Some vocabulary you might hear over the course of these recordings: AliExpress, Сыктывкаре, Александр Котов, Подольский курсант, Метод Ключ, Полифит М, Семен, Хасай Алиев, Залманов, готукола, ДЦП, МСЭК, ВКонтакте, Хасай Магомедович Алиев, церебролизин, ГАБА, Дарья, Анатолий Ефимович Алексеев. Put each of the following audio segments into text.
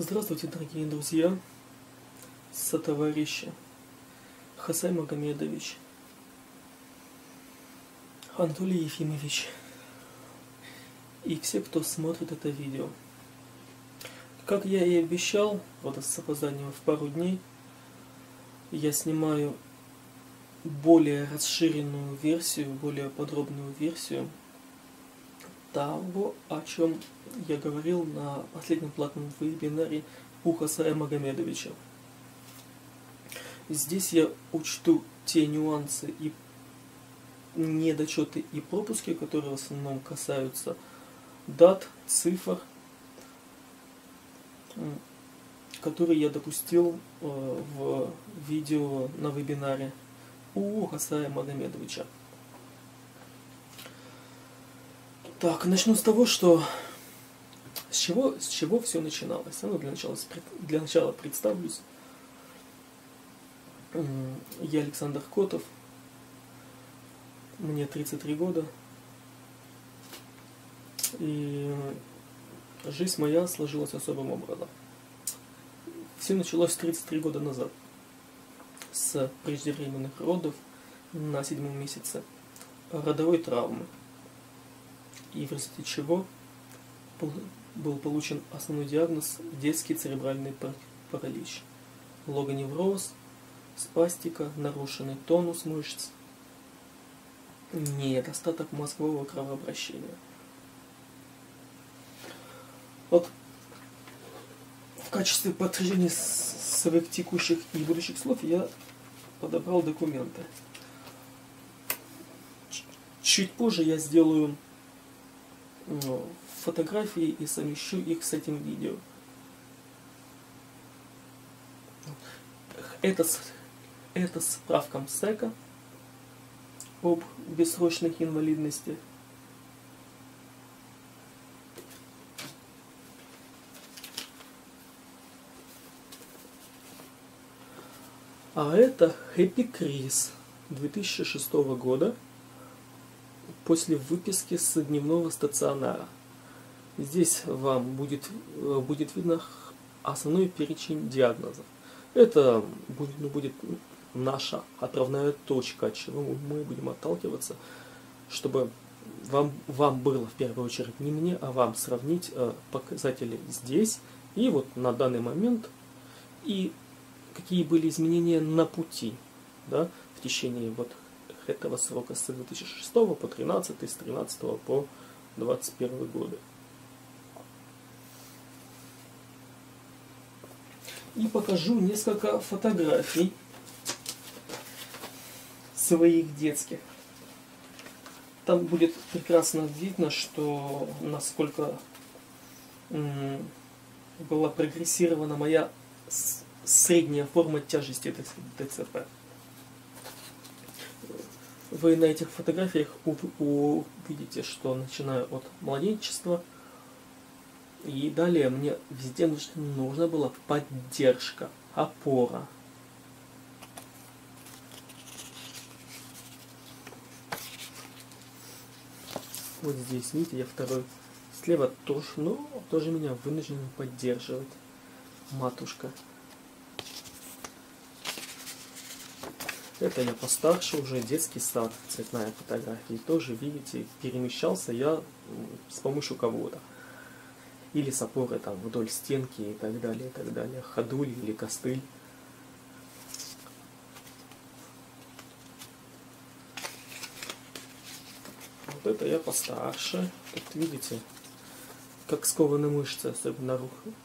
Здравствуйте, дорогие друзья, сотоварищи, Хасай Магомедович, Анатолий Ефимович и все, кто смотрит это видео. Как я и обещал, вот с опозданием в пару дней, я снимаю более расширенную версию, более подробную версию того, о чем я говорил на последнем платном вебинаре у Хасая Магомедовича. Здесь я учту те нюансы и недочеты и пропуски, которые в основном касаются дат, цифр, которые я допустил в видео на вебинаре у Хасая Магомедовича. Так, начну с того, что с чего все начиналось. Ну, для начала представлюсь. Я Александр Котов, мне 33 года, и жизнь моя сложилась особым образом. Все началось 33 года назад, с преждевременных родов на 7-м месяце, родовой травмы, и в результате чего был получен основной диагноз детский церебральный паралич, логоневроз, спастика, нарушенный тонус мышц, недостаток мозгового кровообращения. Вот в качестве подтверждения своих текущих и будущих слов я подобрал документы. Чуть позже я сделаю фотографии и совмещу их с этим видео. Это справка МСЭКа об бессрочной инвалидности. А это Happy Крис 2006 года. После выписки с дневного стационара. Здесь вам будет видно основной перечень диагнозов. Это будет наша отправная точка, от чего мы будем отталкиваться, чтобы вам было в первую очередь не мне, а вам сравнить показатели здесь и вот на данный момент, и какие были изменения на пути, да, в течение вот этого срока с 2006 по 2013, с 2013 по 2021 годы. И покажу несколько фотографий своих детских. Там будет прекрасно видно, что насколько была прогрессирована моя средняя форма тяжести ДЦП. Вы на этих фотографиях увидите, что начинаю от младенчества. И далее мне везде нужна была поддержка, опора. Вот здесь, видите, я второй. Слева тоже, но тоже меня вынуждена поддерживать матушка. Это я постарше, уже детский сад, цветная фотография. И тоже, видите, перемещался я с помощью кого-то. Или с опорой там вдоль стенки и так далее, и так далее. Ходуль или костыль. Вот это я постарше. Тут видите, как скованы мышцы, особенно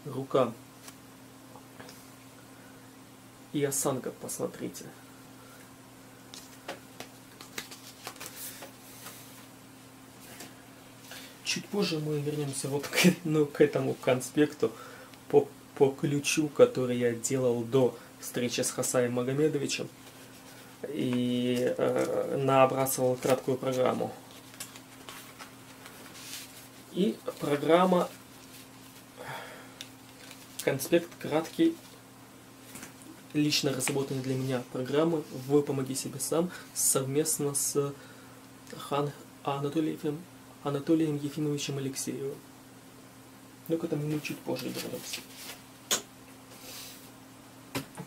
рука. И осанка, посмотрите. Чуть позже мы вернемся вот к этому конспекту по ключу, который я делал до встречи с Хасаем Магомедовичем и набрасывал краткую программу. И программа, конспект краткий, лично разработанный для меня программы «Вы помоги себе сам» совместно с Анатолием Ефимовичем Алексеевым. Но к этому мы чуть позже вернемся.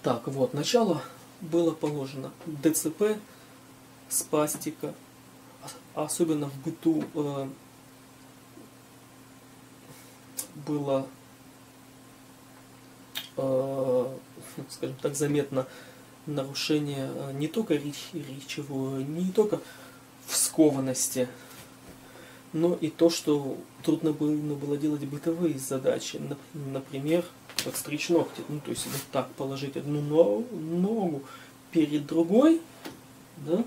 Так, вот, начало было положено. ДЦП, спастика, особенно в быту было, скажем так, заметно нарушение не только речевого, не только в скованности, но и то, что трудно было делать бытовые задачи. Например, подстричь ногти. Ну, то есть вот так положить одну ногу перед другой, да,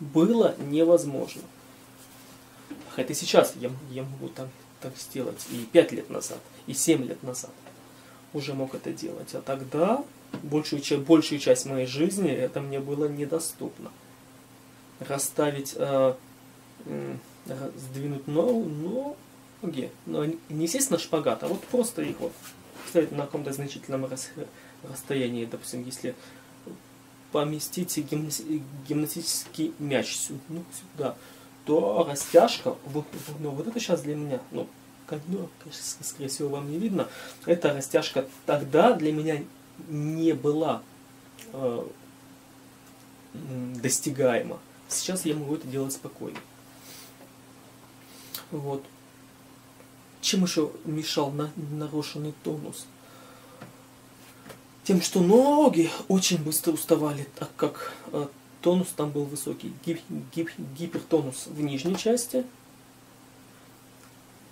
было невозможно. Хотя сейчас я могу так сделать и 5 лет назад, и 7 лет назад уже мог это делать. А тогда большую часть моей жизни это мне было недоступно. Расставить... сдвинуть ноги, но не естественно шпагат, а вот просто их вот ставить на каком-то значительном расстоянии, допустим, если поместить гимнастический мяч сюда, то растяжка, ну, вот это сейчас для меня, ну, скорее всего, вам не видно, эта растяжка тогда для меня не была достигаема. Сейчас я могу это делать спокойно. Вот. Чем еще мешал нарушенный тонус? Тем, что ноги очень быстро уставали, так как тонус там был высокий. Гипертонус в нижней части,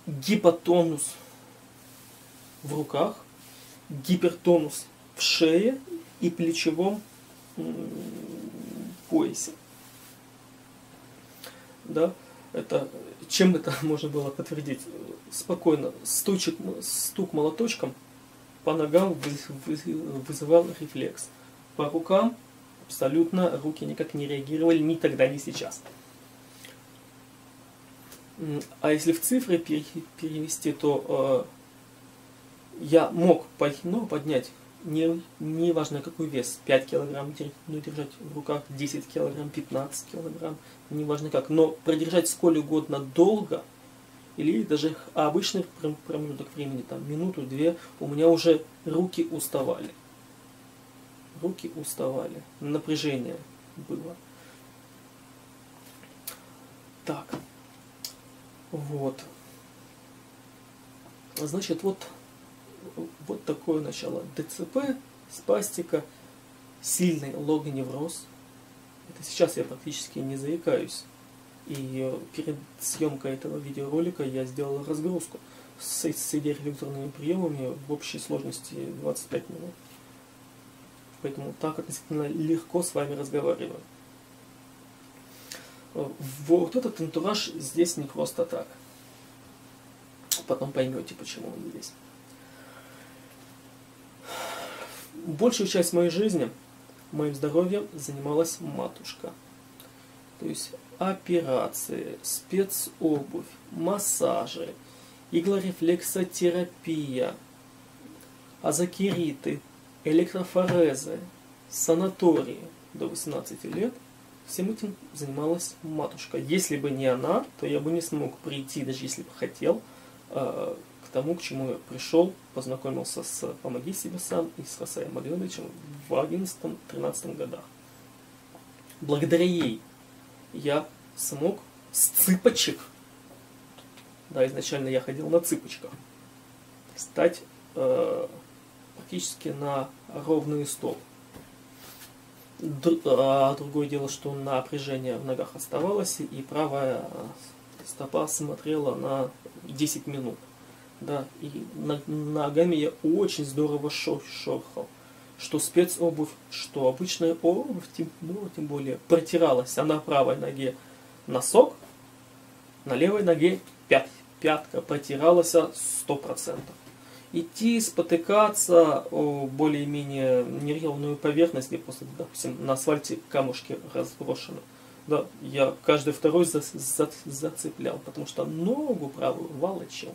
гипотонус в руках, гипертонус в шее и плечевом поясе. Да? Это, чем это можно было подтвердить? Спокойно стук молоточком по ногам вызывал рефлекс. По рукам абсолютно руки никак не реагировали ни тогда, ни сейчас. А если в цифры перевести, то я мог поднять, неважно какой вес, 5 килограмм держать в руках, 10 килограмм, 15 килограмм, неважно как, но продержать сколь угодно долго, или даже обычный промежуток времени, там минуту-две, у меня уже руки уставали. Руки уставали, напряжение было. Так, вот. Значит, вот такое начало. ДЦП, спастика, сильный логоневроз. Это сейчас я практически не заикаюсь. И перед съемкой этого видеоролика я сделал разгрузку с идеорефлекторными приемами в общей сложности 25 минут. Поэтому так относительно легко с вами разговариваю. Вот этот антураж здесь не просто так. Потом поймете, почему он здесь. Большую часть моей жизни, моим здоровьем занималась матушка. То есть операции, спецобувь, массажи, иглорефлексотерапия, азокериты, электрофорезы, санатории до 18 лет. Всем этим занималась матушка. Если бы не она, то я бы не смог прийти, даже если бы хотел, тому, к чему я пришел, познакомился с «Помоги себе сам» и с Хасаем Магомедовичем в 2011-2013 годах. Благодаря ей я смог с цыпочек, да, изначально я ходил на цыпочках, стать практически на ровный стол. Другое дело, что напряжение в ногах оставалось, и правая стопа смотрела на 10 минут. Да, и ногами я очень здорово шорхал. Что спецобувь, что обычная обувь, тем более протиралась. А на правой ноге носок, на левой ноге пятка протиралась 100%. Идти, спотыкаться, более-менее неровную поверхность, где просто, допустим, на асфальте камушки разброшены. Да, я каждый второй зацеплял, потому что ногу правую волочил.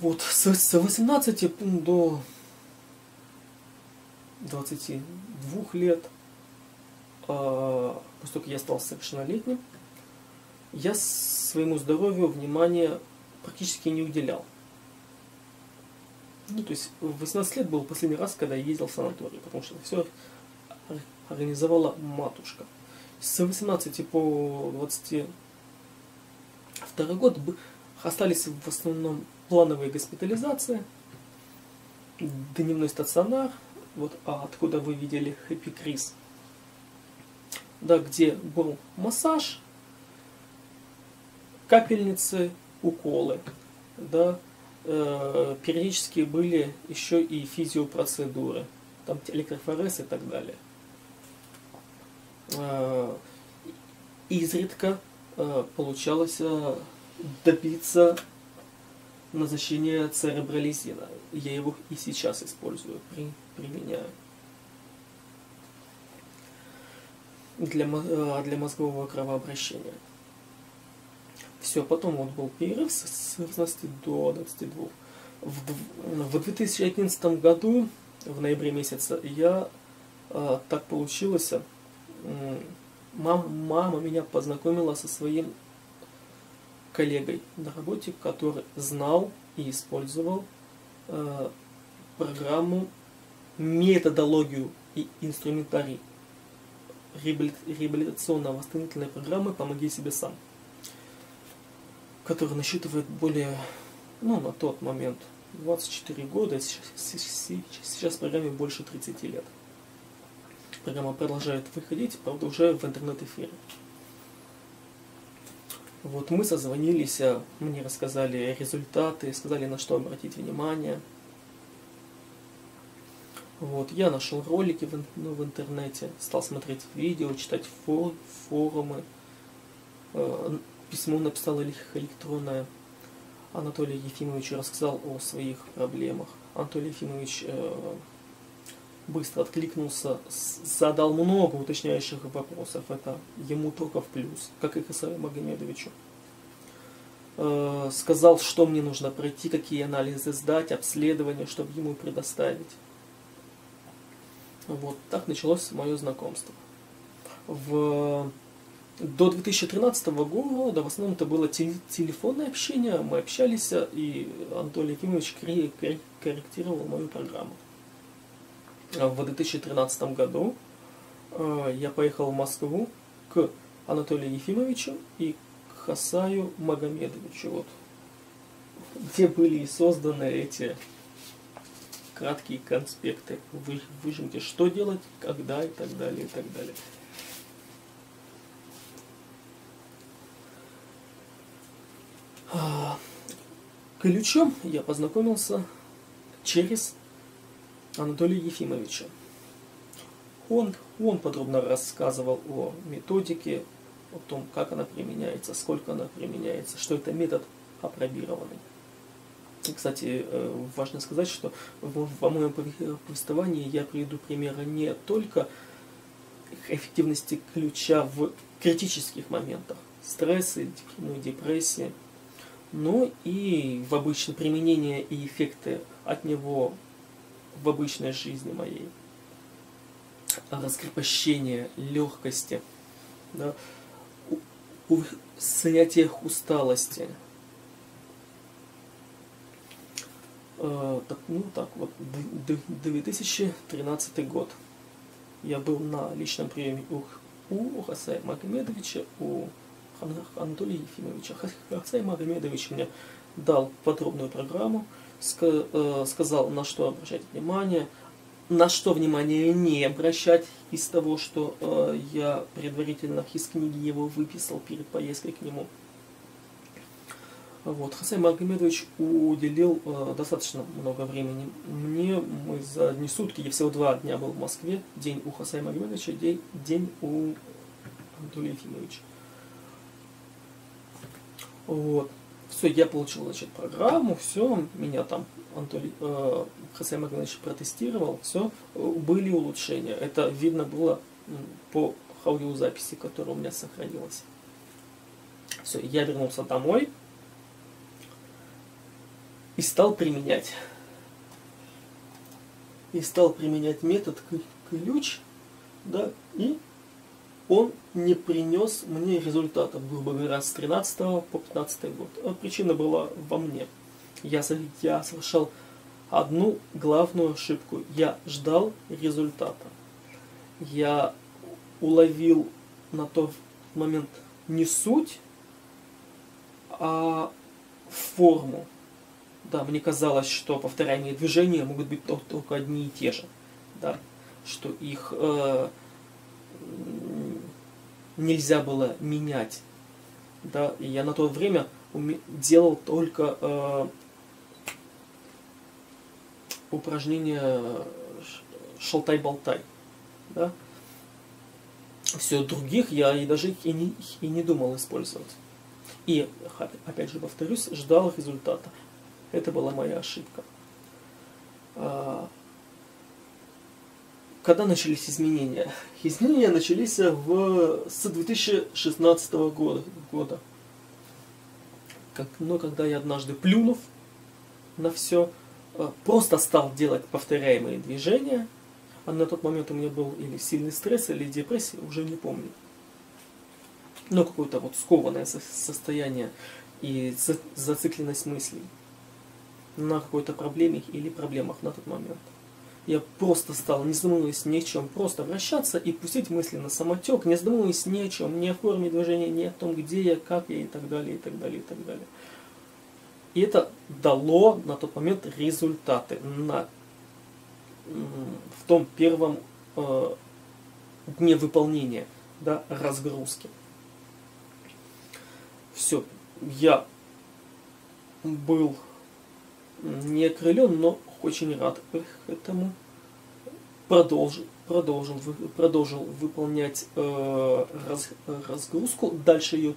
Вот, с 18 до 22 лет, поскольку я стал совершеннолетним, я своему здоровью внимания практически не уделял. Ну, то есть в 18 лет был последний раз, когда я ездил в санаторий, потому что все организовала матушка. С 18 по 22 год остались в основном плановые госпитализации, дневной стационар, вот, а откуда вы видели Хэппи Крис, да, где был массаж, капельницы, уколы, да, периодически были еще и физиопроцедуры, там электрофорез и так далее. Изредка получалось добиться назначения церебролизина. Я его и сейчас использую, применяю. Для мозгового кровообращения. Все, потом вот был перерыв с 18 до 22. В 2011 году, в ноябре месяце, я так получилось, мама меня познакомила со своим коллегой на работе, который знал и использовал программу, методологию и инструментарий реабилитационно-восстановительной программы «Помоги себе сам», который насчитывает более, ну, на тот момент 24 года, сейчас программе больше 30 лет. Программа продолжает выходить, правда, уже в интернет-эфире. Вот мы созвонились, мне рассказали результаты, сказали, на что обратить внимание. Вот, я нашел ролики в интернете, стал смотреть видео, читать форумы. Письмо написал электронное. Анатолий Ефимович рассказал о своих проблемах. Анатолий Ефимович быстро откликнулся, задал много уточняющих вопросов. Это ему только в плюс, как и Хасаю Магомедовичу. Сказал, что мне нужно пройти, какие анализы сдать, обследование, чтобы ему предоставить. Вот так началось мое знакомство. До 2013 года в основном это было телефонное общение, мы общались, и Анатолий Якимович корректировал мою программу. В 2013 году я поехал в Москву к Анатолию Ефимовичу и к Хасаю Магомедовичу, вот, где были и созданы эти краткие конспекты, выжимки, что делать, когда и так далее, и так далее. Ключом я познакомился через Анатолия Ефимовича. Он подробно рассказывал о методике, о том, как она применяется, сколько она применяется, что это метод апробированный. Кстати, важно сказать, что во моем повествовании я приведу примеры не только эффективности ключа в критических моментах, стрессы, депрессии, но и в обычном применении и эффекты от него в обычной жизни моей. Раскрепощение, легкости, да, снятие усталости. Так, ну так вот, 2013 год. Я был на личном приеме у Хасая Магомедовича, у Анатолия Ефимовича. Хасай Магомедович мне дал подробную программу, сказал, на что обращать внимание, на что внимание не обращать из того, что я предварительно из книги его выписал перед поездкой к нему. Вот. Хасай Магомедович уделил достаточно много времени мне. Мы за одни сутки, я всего 2 дня был в Москве, день у Хасая Магомедовича, день у Анатолия Ефимовича. Вот. Все, я получил, значит, программу, все, меня там Хасай Магомедович протестировал, все, были улучшения. Это видно было по аудиозаписи, которая у меня сохранилась. Все, я вернулся домой и стал применять. Метод ключ, да, и он не принес мне результатов, грубо говоря, с 13 по 15 год. Причина была во мне. Я совершал одну главную ошибку. Я ждал результата. Я уловил на тот момент не суть, а форму. Да, мне казалось, что повторяемые движения могут быть только одни и те же. Да? Что их нельзя было менять. Да? И я на то время делал только упражнения шалтай-болтай. Да? Все других я и даже и не думал использовать. И, опять же повторюсь, ждал результата. Это была моя ошибка. Когда начались изменения? Изменения начались с 2016 года. Но когда я однажды, плюнув на все, просто стал делать повторяемые движения, а на тот момент у меня был или сильный стресс, или депрессия, уже не помню. Но какое-то вот скованное состояние и зацикленность мыслей на какой-то проблеме или проблемах на тот момент. Я просто стал, не задумываясь ни о чем, просто вращаться и пустить мысли на самотек, не задумываясь ни о чем, ни о форме движения, ни о том, где я, как я и так далее, и так далее, и так далее. И это дало на тот момент результаты в том первом дне выполнения, да, разгрузки. Все, я был не окрылен, но очень рад этому. Продолжил выполнять разгрузку, дальше ее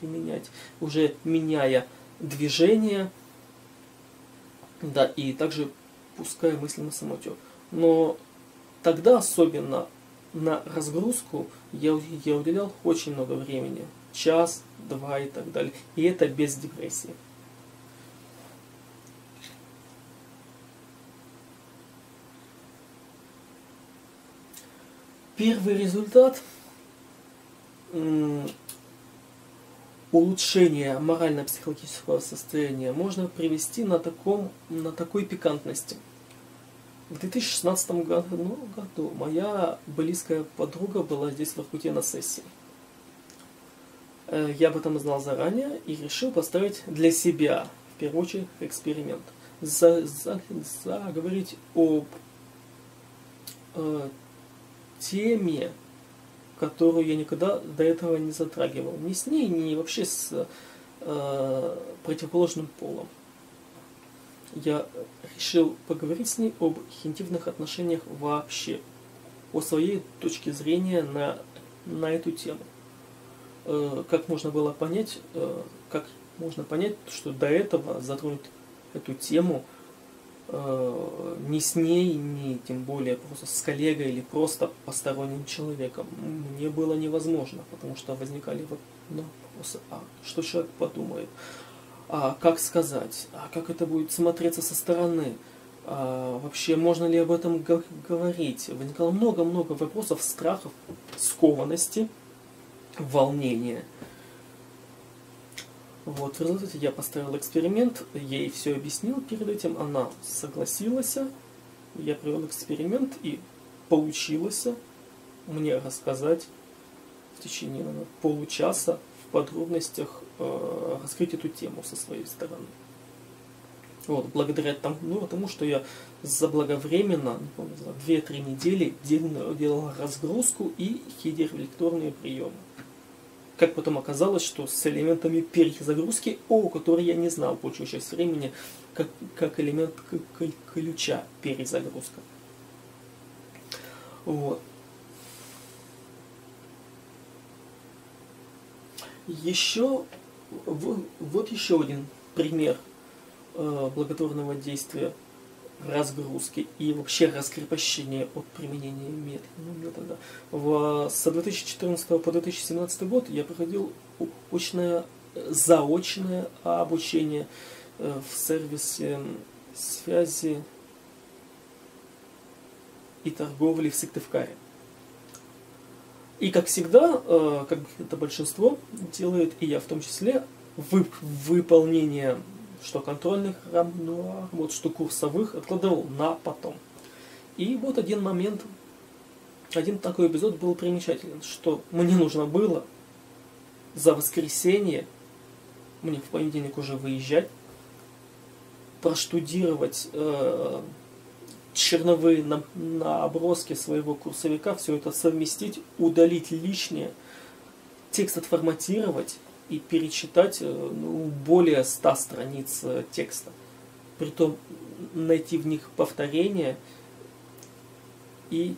применять, уже меняя движение, да, и также пуская мысли на самотек. Но тогда особенно на разгрузку я уделял очень много времени. Час, два и так далее. И это без депрессии. Первый результат – улучшение морально-психологического состояния можно привести на такой пикантности. В 2016 году моя близкая подруга была здесь, в Иркуте, на сессии. Я об этом знал заранее и решил поставить для себя, в первую очередь, эксперимент. Заговорить об теме, которую я никогда до этого не затрагивал. Ни с ней, ни вообще с противоположным полом. Я решил поговорить с ней об интимных отношениях вообще. О своей точке зрения на эту тему. Как можно понять, что до этого затронуть эту тему ни с ней, ни тем более просто с коллегой или просто посторонним человеком мне было невозможно, потому что возникали вопросы, а что человек подумает, а как сказать, а как это будет смотреться со стороны, а вообще можно ли об этом говорить. Возникало много-много вопросов, страхов, скованности, волнения. Вот, в результате я поставил эксперимент, ей все объяснил перед этим, она согласилась, я провел эксперимент и получилось мне рассказать в течение, наверное, получаса в подробностях раскрыть эту тему со своей стороны. Вот, благодаря тому, что я заблаговременно, не помню, за 2-3 недели делал разгрузку и хидерволекторные приемы. Как потом оказалось, что с элементами перезагрузки, о которой я не знал большую часть времени, как элемент ключа перезагрузка. Вот. Еще, вот еще один пример благотворного действия разгрузки и вообще раскрепощения от применения метода. С 2014 по 2017 год я проходил заочное обучение в сервисе связи и торговли в Сыктывкаре. И как всегда, как это большинство делает, и я в том числе, выполнение что контрольных работ, что курсовых откладывал на потом. И вот один момент, один такой эпизод был примечателен, что мне нужно было за воскресенье, мне в понедельник уже выезжать, проштудировать черновые на оброске своего курсовика, все это совместить, удалить лишнее, текст отформатировать и перечитать более 100 страниц текста. Притом найти в них повторения и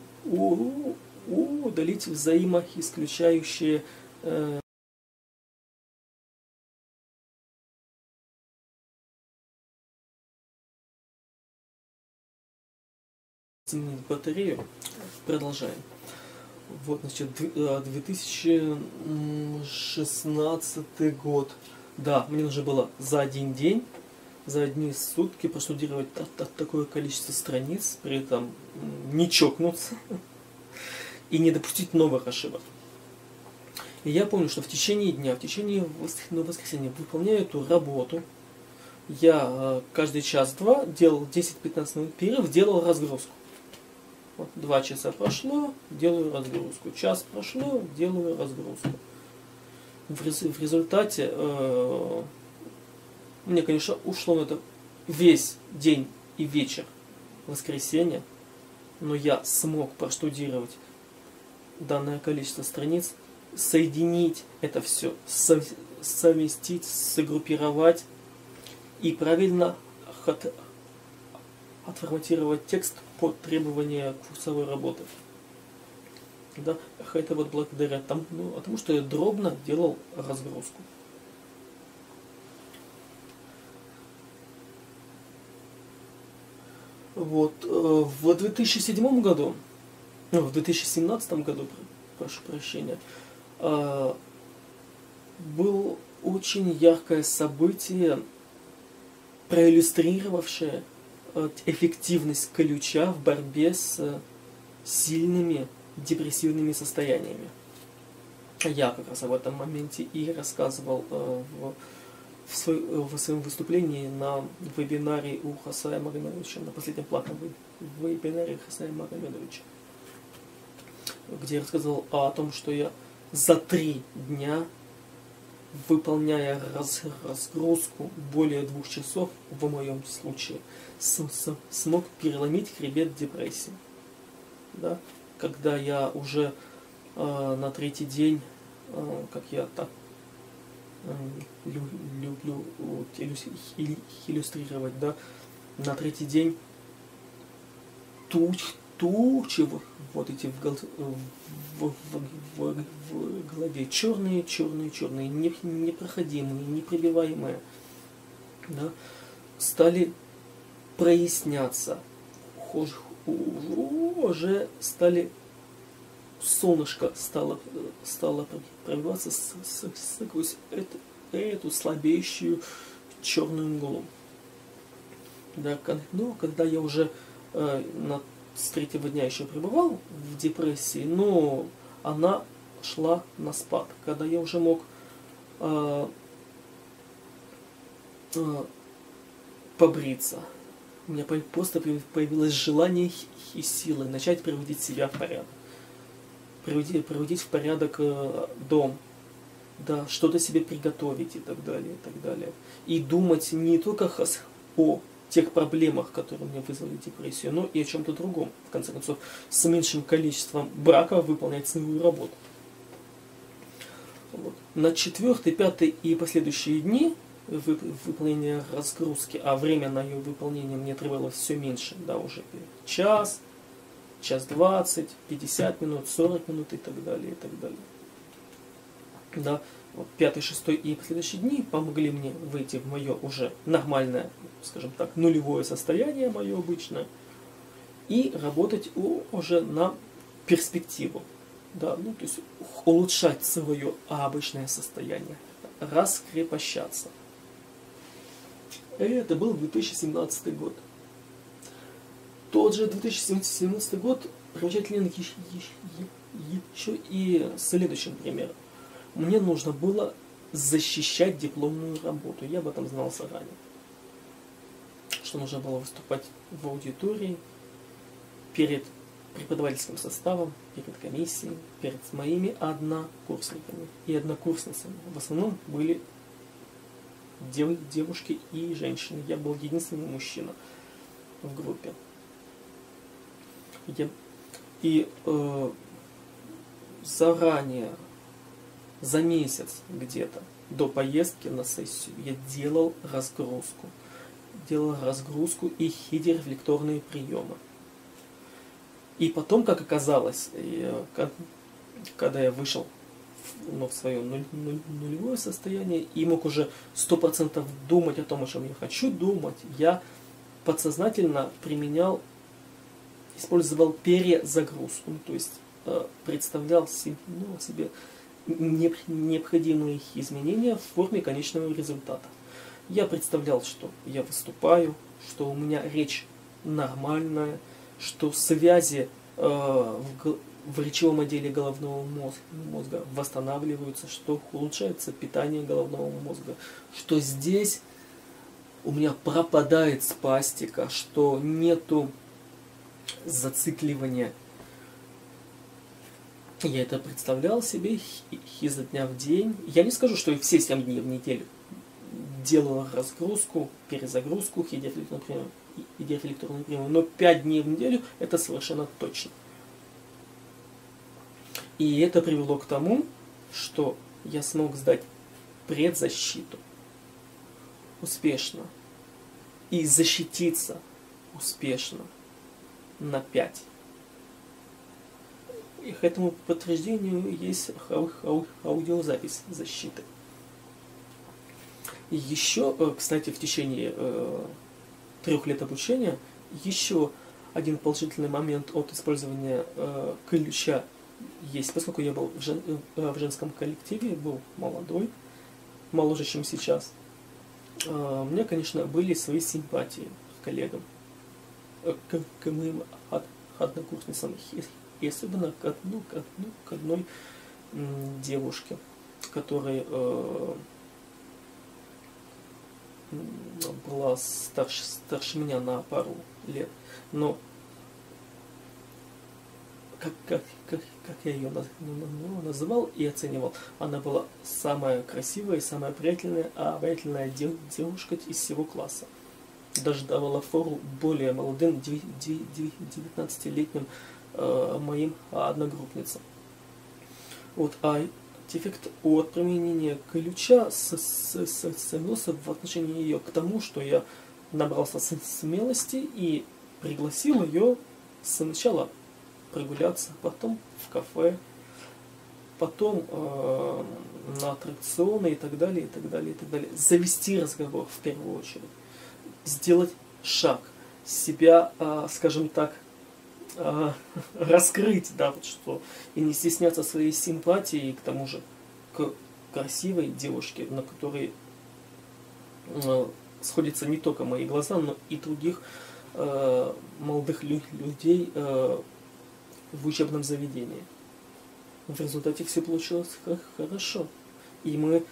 удалить взаимоисключающие батарею. Продолжаем. Вот, значит, 2016 год. Да, мне нужно было за один день, за одни сутки проштудировать такое количество страниц, при этом не чокнуться и не допустить новых ошибок. И я помню, что в течение дня, в течение воскресенья выполняю эту работу. Я каждый час-два делал 10-15 минут перерыв, делал разгрузку. Вот, 2 часа прошло, делаю разгрузку. Час прошло, делаю разгрузку. В результате мне, конечно, ушло на это весь день и вечер воскресенья, но я смог проштудировать данное количество страниц, соединить это все, совместить, сгруппировать и правильно отформатировать текст под требования курсовой работы. Да? Это вот благодаря тому, что я дробно делал разгрузку. Вот. В 2007 году, в 2017 году, прошу прощения, было очень яркое событие, проиллюстрировавшее эффективность ключа в борьбе с сильными депрессивными состояниями. Я как раз об этом моменте и рассказывал в своем выступлении на вебинаре у Хасая Магомедовича, на последнем платном вебинаре Хасая Магомедовича, где я рассказывал о том, что я за 3 дня, выполняя разгрузку более 2 часов, в моем случае, смог переломить хребет депрессии. Да? Когда я уже на 3-й день, как я так люблю иллюстрировать, да? На 3-й день тучи вот эти в голове, черные, непроходимые, непробиваемые, да, стали проясняться, уже стали, солнышко стало пробиваться сквозь эту слабеющую черную мглу. Да, но когда я уже с 3-го дня еще пребывал в депрессии, но она шла на спад. Когда я уже мог побриться, у меня просто появилось желание и силы начать приводить себя в порядок. Приводить в порядок дом, да, что-то себе приготовить и так далее, и так далее. И думать не только о тех проблемах, которые мне вызвали депрессию, но и о чем-то другом. В конце концов, с меньшим количеством брака выполнять свою работу. Вот. На 4-й, 5-й и последующие дни выполнения разгрузки, а время на ее выполнение мне требовалось все меньше, да, уже час, 1:20, 50 минут, 40 минут и так далее, и так далее. Да. 5-й, 6-й и последующие дни помогли мне выйти в мое уже нормальное, скажем так, нулевое состояние мое обычное и работать уже на перспективу, да, ну, то есть улучшать свое обычное состояние, раскрепощаться. И это был 2017 год. Тот же 2017 год примечателен еще и следующим примером. Мне нужно было защищать дипломную работу. Я об этом знал заранее. что нужно было выступать в аудитории перед преподавательским составом, перед комиссией, перед моими однокурсниками и однокурсницами. В основном были девушки и женщины. Я был единственный мужчина в группе. Заранее, за месяц где-то до поездки на сессию, я делал разгрузку. И хидерефлекторные приемы. И потом, как оказалось, когда я вышел в свое нулевое состояние и мог уже 100% думать о том, о чем я хочу думать, я подсознательно использовал перезагрузку, то есть представлял себе необходимые изменения в форме конечного результата. Я представлял, что я выступаю, что у меня речь нормальная, что связи в речевом отделе головного мозга восстанавливаются, что улучшается питание головного мозга, что здесь у меня пропадает спастика, что нету зацикливания. Я это представлял себе изо дня в день. Я не скажу, что и все 7 дней в неделю делал разгрузку, перезагрузку, хидерефлекторную приему, но 5 дней в неделю это совершенно точно. И это привело к тому, что я смог сдать предзащиту успешно и защититься успешно на 5. И к этому подтверждению есть аудиозапись защиты. И еще, кстати, в течение 3 лет обучения, еще один положительный момент от использования ключа есть. Поскольку я был в женском коллективе, был молодой, моложе, чем сейчас, у меня, конечно, были свои симпатии к коллегам, к моим однокурсницам, и особенно к одной девушке, которая была старше меня на пару лет. Но как я ее называл и оценивал, она была самая красивая и самая обаятельная девушка из всего класса. Даже давала фору более молодым 19-летним моим одногруппницам. Вот, а дефект от применения ключа свелся в отношении ее к тому, что я набрался смелости и пригласил ее сначала прогуляться, потом в кафе, потом на аттракционы и так далее, и так далее, и так далее. Завести разговор в первую очередь. Сделать шаг, себя, скажем так, раскрыть, да, вот что, и не стесняться своей симпатии, и к тому же к красивой девушке, на которой сходятся не только мои глаза, но и других молодых людей в учебном заведении. В результате все получилось хорошо, и мы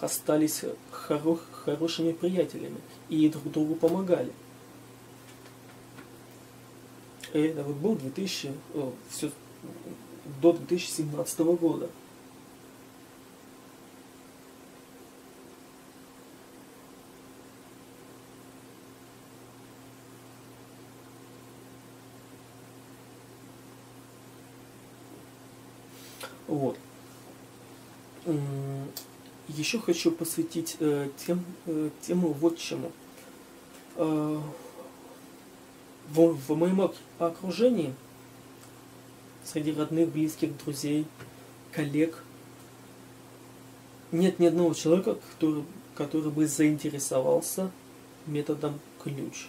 остались хорошими приятелями и друг другу помогали. Это вот был до 2017 года. Вот. Еще хочу посвятить тему вот чему. В моем окружении, среди родных, близких, друзей, коллег, нет ни одного человека, который бы заинтересовался методом ключ.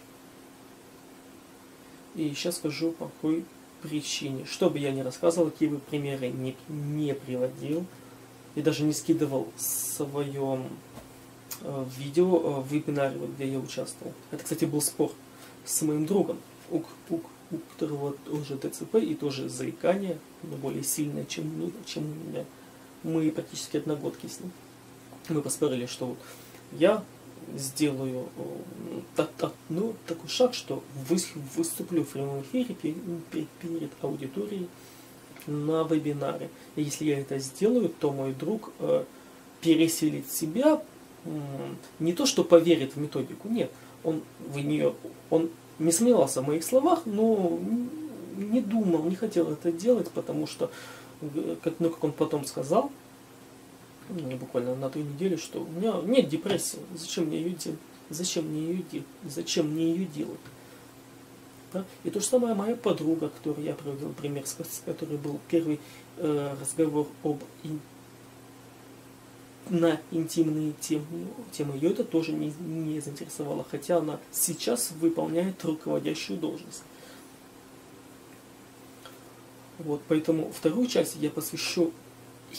И сейчас скажу, по какой причине. Что бы я ни рассказывал, какие бы примеры не приводил, и даже не скидывал в своем видео, в вебинаре, где я участвовал. Это, кстати, был спор с моим другом, у которого тоже ДЦП и тоже заикание, но более сильное, чем у меня. Мы практически одногодки с ним. Мы поспорили, что вот я сделаю такой шаг, что выступлю в прямом эфире перед аудиторией на вебинаре. И если я это сделаю, то мой друг переселит себя, не то что поверит в методику, нет, он не сомневался в моих словах, но не думал, не хотел это делать, потому что, как он потом сказал, буквально на 3 недели, что у меня нет депрессии, зачем мне ее делать? Да? И то же самое моя подруга, которой я приводил пример, с которой был первый разговор на интимные темы, ее это тоже не заинтересовало, хотя она сейчас выполняет руководящую должность. Вот, поэтому вторую часть я посвящу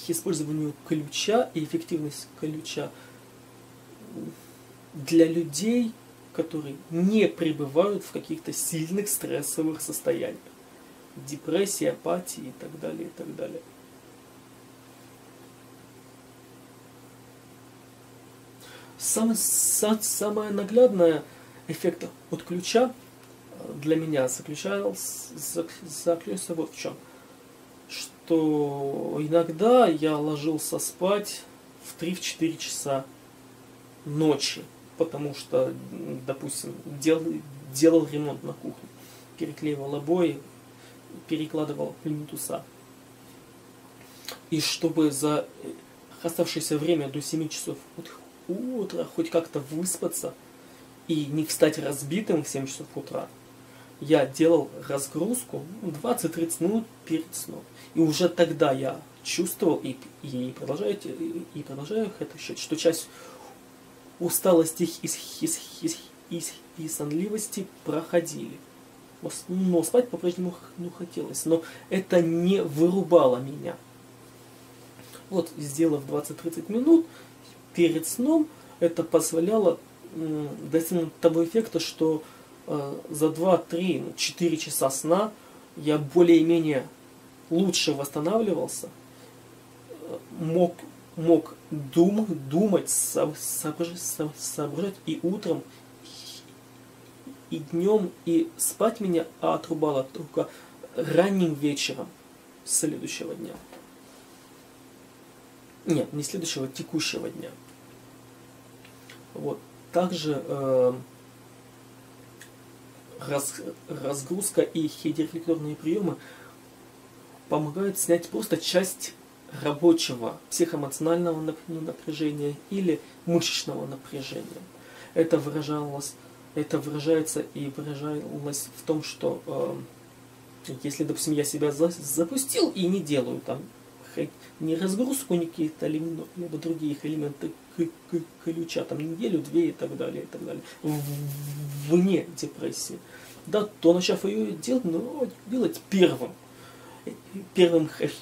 использованию ключа и эффективность ключа для людей, которые не пребывают в каких-то сильных стрессовых состояниях. Депрессии, апатии и так далее, и так далее. Самое наглядное эффект от ключа для меня заключался вот в чем. Что иногда я ложился спать в 3-4 часа ночи, потому что, допустим, делал ремонт на кухне, переклеивал обои, перекладывал плинтуса. И чтобы за оставшееся время до 7 часов утра хоть как-то выспаться и не встать разбитым в 7 часов утра, я делал разгрузку 20-30 минут перед сном. И уже тогда я чувствовал и продолжаю это считать, что часть усталости и сонливости проходили. Но спать по-прежнему хотелось. Но это не вырубало меня. Вот, сделав 20-30 минут перед сном, это позволяло достигнуть того эффекта, что за 2-3-4 часа сна я более-менее лучше восстанавливался, мог думать, соображать, и утром, и днем, и спать меня отрубало только ранним вечером следующего дня. Нет, не следующего, текущего дня. Вот. Также разгрузка и хитрорефлекторные приемы помогают снять просто часть рабочего психоэмоционального напряжения или мышечного напряжения. Это выражается в том, что если, допустим, я себя запустил и не делаю там ни разгрузку, ни какие-то либо другие элементы ключа, там неделю-две и так далее, вне депрессии, да, то начав ее делать, ну, делать первым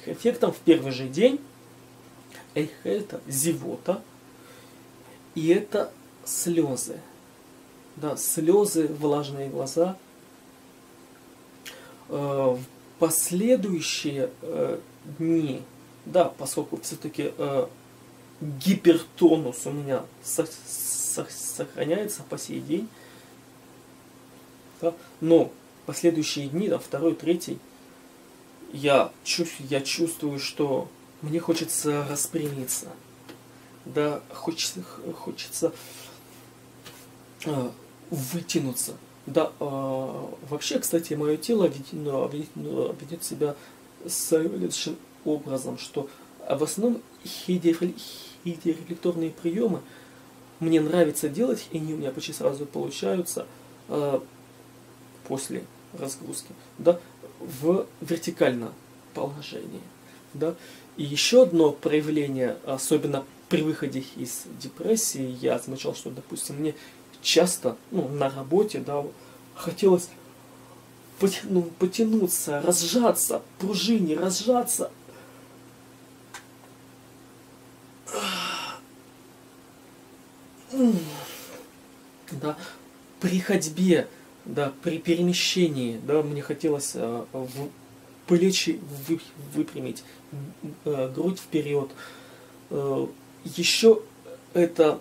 эффектом в первый же день это зевота и это слезы, да, слезы, влажные глаза. В последующие дни, да, поскольку все-таки гипертонус у меня сохраняется по сей день, да, но последующие дни, да, 2-3, я чувствую, что мне хочется распрямиться, да, хочется вытянуться, да. Вообще, кстати, мое тело ведет себя совершенным образом, что в основном хитрорефлекторные приемы мне нравится делать, и они у меня почти сразу получаются после разгрузки, да, в вертикальном положении, да. И еще одно проявление, особенно при выходе из депрессии, я замечал, что, допустим, мне часто, ну, на работе, да, хотелось потянуться, разжаться, пружине, разжаться. Да, при ходьбе, да, при перемещении, да, мне хотелось плечи выпрямить, грудь вперед. Еще это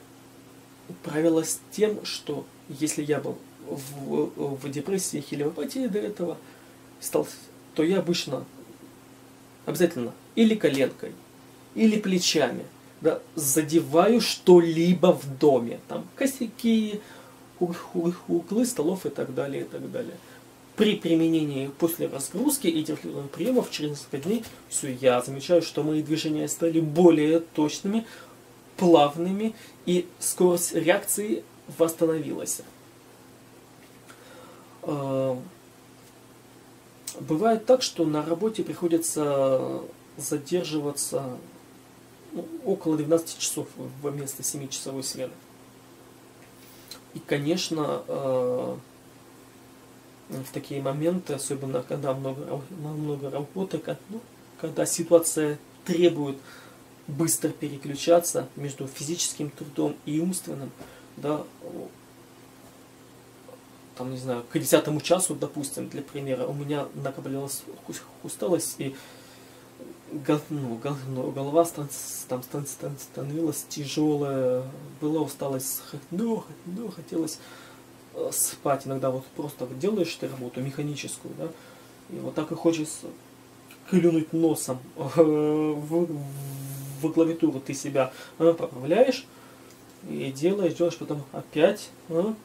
правилось тем, что если я был в депрессии или в апатии до этого, то я обычно обязательно или коленкой, или плечами, да, задеваю что-либо в доме. Там косяки, углы столов и так далее, и так далее. При применении после разгрузки этих приемов через несколько дней все, я замечаю, что мои движения стали более точными, плавными, и скорость реакции восстановилась. Бывает так, что на работе приходится задерживаться около 12 часов вместо 7-часовой смены. И, конечно, в такие моменты, особенно когда много работы, когда ситуация требует быстро переключаться между физическим трудом и умственным, да, там, не знаю, к 10 часу, допустим, для примера, у меня накоплялась усталость, и голова становилась тяжелая, была усталость, но хотелось спать. Иногда вот просто делаешь ты работу механическую, да, и вот так и хочется клюнуть носом в клавиатуру. Ты себя поправляешь и делаешь, потом опять. Вот.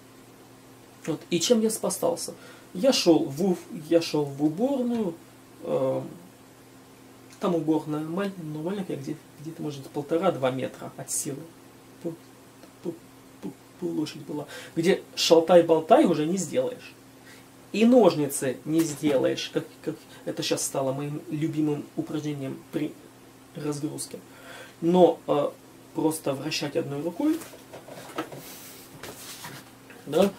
И чем я спасался? Я шел в уборную, там уборная маленькая, где-то может 1,5-2 метра от силы. Площадь была, где шалтай-болтай уже не сделаешь. И ножницы не сделаешь, как это сейчас стало моим любимым упражнением при разгрузке. Но просто вращать одной рукой, да,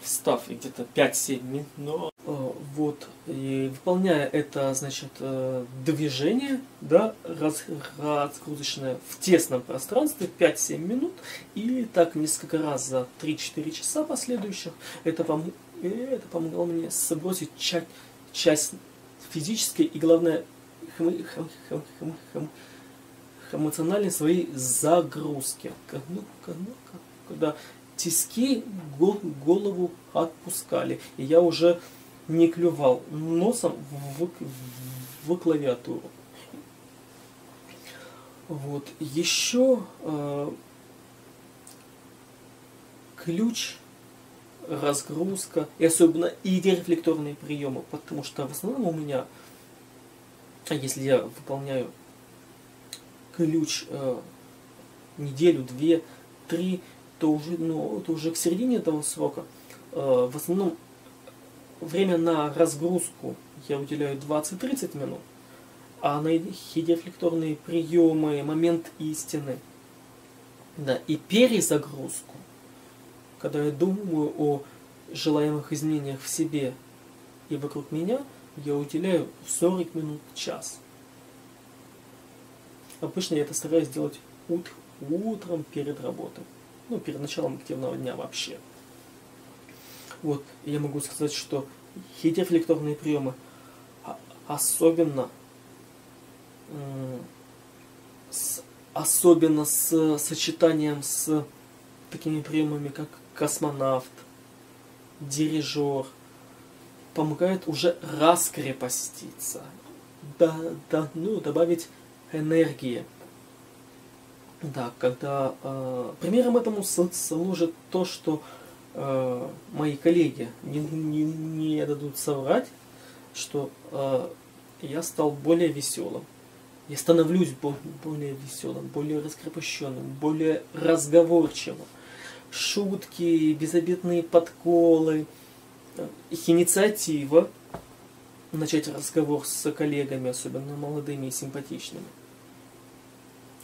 встав где-то 5-7 минут, но... вот, и выполняя это, значит, движение, да, разгрузочное в тесном пространстве 5-7 минут, и так несколько раз за 3-4 часа последующих, это помогло мне сбросить часть физической и, главное, эмоциональной своей загрузки. Когда тиски голову отпускали, и я уже не клювал носом в клавиатуру. Вот. Еще ключ, разгрузка, и особенно идеорефлекторные приемы, потому что в основном у меня, если я выполняю ключ неделю, две, три, то уже к середине этого срока в основном время на разгрузку я уделяю 20-30 минут, а на идеорефлекторные приемы, момент истины, да, и перезагрузку, когда я думаю о желаемых изменениях в себе и вокруг меня, я уделяю 40 минут, час. Обычно я это стараюсь делать утром перед работой. Ну, перед началом активного дня вообще. Вот, я могу сказать, что идеорефлекторные приемы особенно с сочетанием с такими приемами, как космонавт, дирижер, помогает уже раскрепоститься, добавить энергии. Да, когда примером этому служит то, что мои коллеги не дадут соврать, что я стал более веселым. Я становлюсь более веселым, более раскрепощенным, более разговорчивым. Шутки, безобидные подколы, их инициатива начать разговор с коллегами, особенно молодыми и симпатичными.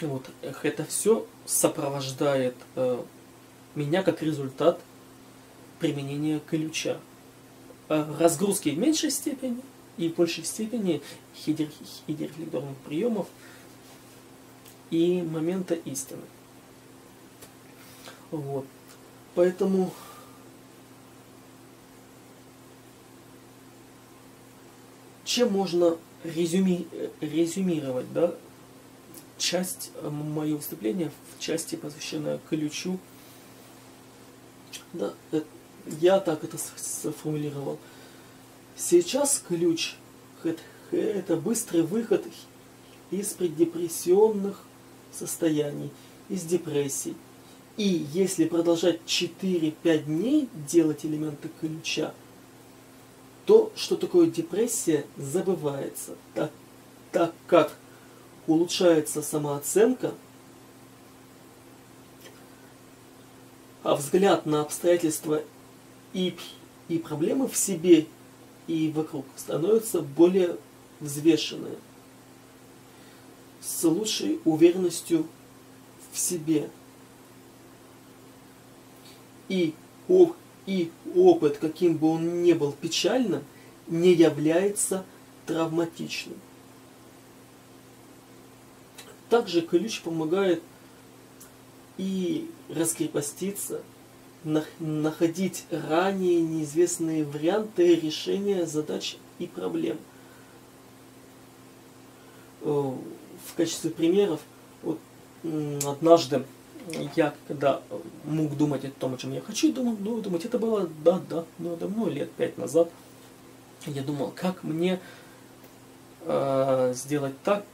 Вот, это все сопровождает меня как результат применения ключа. Разгрузки в меньшей степени и в большей степени идеорефлекторных приемов и момента истины. Вот. Поэтому чем можно резюмировать, да, часть моего выступления в части, посвященной ключу Да, я так это сформулировал. Сейчас ключ – это быстрый выход из преддепрессионных состояний, из депрессий. И если продолжать 4-5 дней делать элементы ключа, то, что такое депрессия, забывается, так как улучшается самооценка, а взгляд на обстоятельства и проблемы в себе и вокруг становятся более взвешенные, с лучшей уверенностью в себе. И опыт, каким бы он ни был печальным, не является травматичным. Также ключ помогает и раскрепоститься, находить ранее неизвестные варианты решения задач и проблем. В качестве примеров, вот, однажды я, когда мог думать о том, о чем я хочу думать, это было давно, лет 5 назад, я думал, как мне сделать так,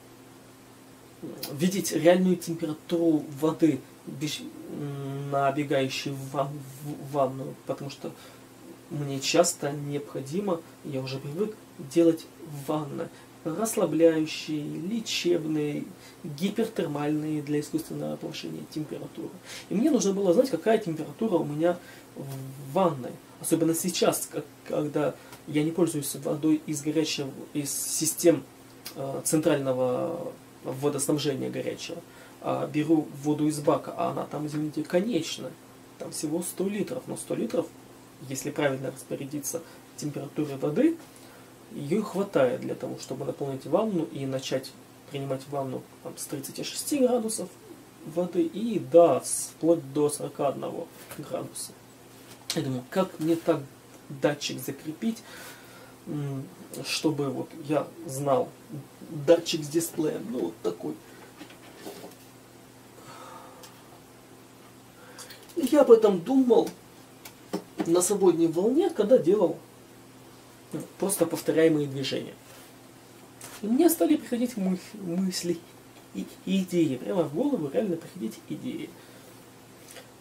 видеть реальную температуру воды, набегающей в ванную, потому что мне часто необходимо, я уже привык, делать ванны. Расслабляющие, лечебные, гипертермальные для искусственного повышения температуры. И мне нужно было знать, какая температура у меня в ванной. Особенно сейчас, когда я не пользуюсь водой из систем центрального водоснабжения горячего, а беру воду из бака, а она там, извините, конечна. Там всего 100 литров, но 100 литров, если правильно распорядиться температурой воды, ее хватает для того, чтобы наполнить ванну и начать принимать ванну там, с 36 градусов воды и вплоть до 41 градуса. Я думаю, как мне так датчик закрепить, чтобы вот я знал, датчик с дисплеем, ну вот такой. Я об этом думал на свободной волне, когда делал просто повторяемые движения. И мне стали приходить мысли и идеи. Прямо в голову реально приходить идеи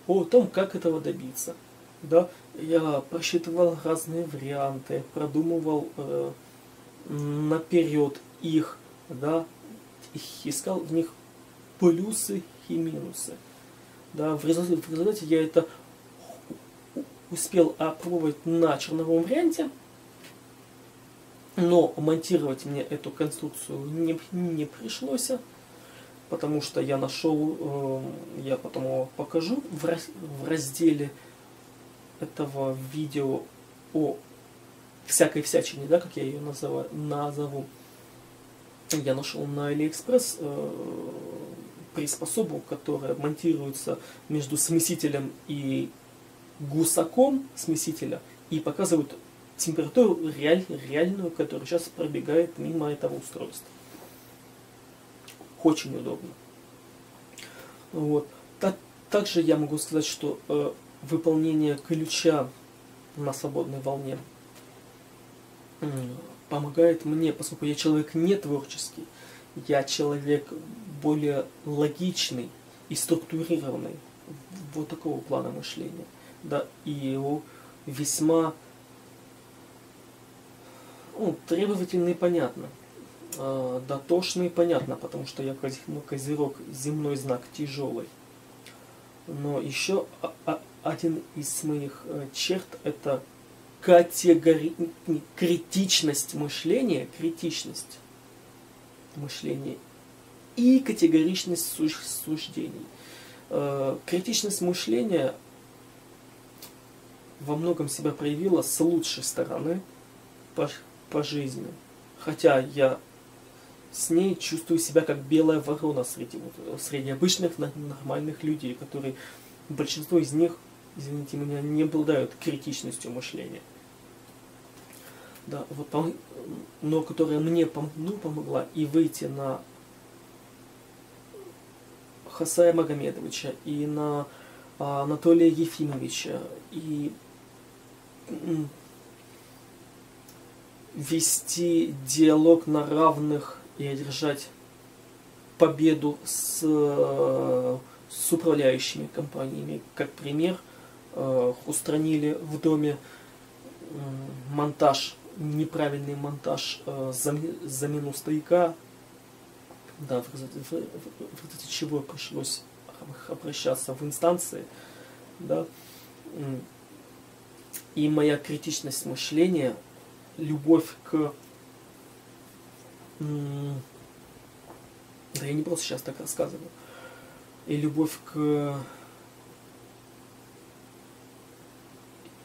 о том, как этого добиться. Да? Я просчитывал разные варианты, продумывал наперед их, да? Искал в них плюсы и минусы. Да? В результате я это успел опробовать на черновом варианте. Но монтировать мне эту конструкцию не пришлось, потому что я нашел, я потом его покажу, в разделе этого видео о всякой всячине, да, как я ее назову, я нашел на AliExpress приспособу, которая монтируется между смесителем и гусаком смесителя и показывают температуру реальную, которая сейчас пробегает мимо этого устройства. Очень удобно. Вот. Также я могу сказать, что выполнение ключа на свободной волне помогает мне, поскольку я человек не творческий, я человек более логичный и структурированный. Вот такого плана мышления. Да, и его весьма требовательный, понятно. Дотошный, понятно, потому что я козерог, земной знак, тяжелый. Но еще один из моих черт – это критичность мышления и категоричность суждений. Критичность мышления во многом себя проявила с лучшей стороны по жизни. Хотя я с ней чувствую себя как белая ворона среди обычных нормальных людей, которые большинство из них, извините меня, не обладают критичностью мышления. Да, вот, но которая мне помогла и выйти на Хасая Магомедовича, и на Анатолия Ефимовича и вести диалог на равных и одержать победу с управляющими компаниями. Как пример, устранили в доме монтаж, неправильный монтаж замену стояка, да, в результате чего пришлось обращаться в инстанции, да. И моя критичность мышления, любовь к... Да я не просто сейчас так рассказываю. И любовь к...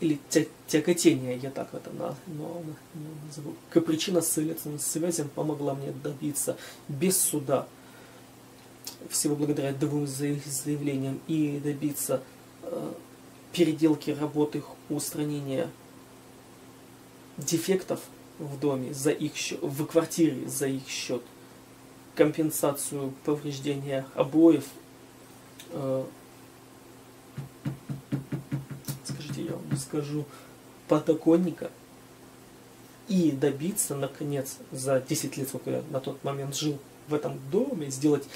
Или тяготение, я так это назову. К причинно-следственным связям помогла мне добиться без суда, всего благодаря двум заявлениям, и добиться переделки работы, устранения дефектов в доме за их счет, в квартире за их счет, компенсацию повреждения обоев. Скажите, я вам скажу, подоконника, и добиться, наконец, за 10 лет, сколько я на тот момент жил в этом доме, сделать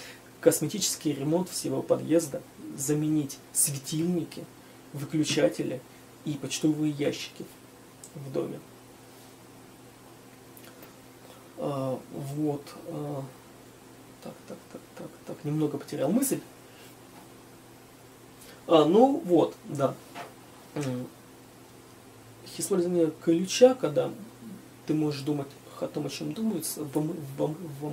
косметический ремонт всего подъезда, заменить светильники, выключатели и почтовые ящики в доме. Вот. Так, немного потерял мысль. Ну вот, да. Использование ключа, когда ты можешь думать о том, о чем думается, в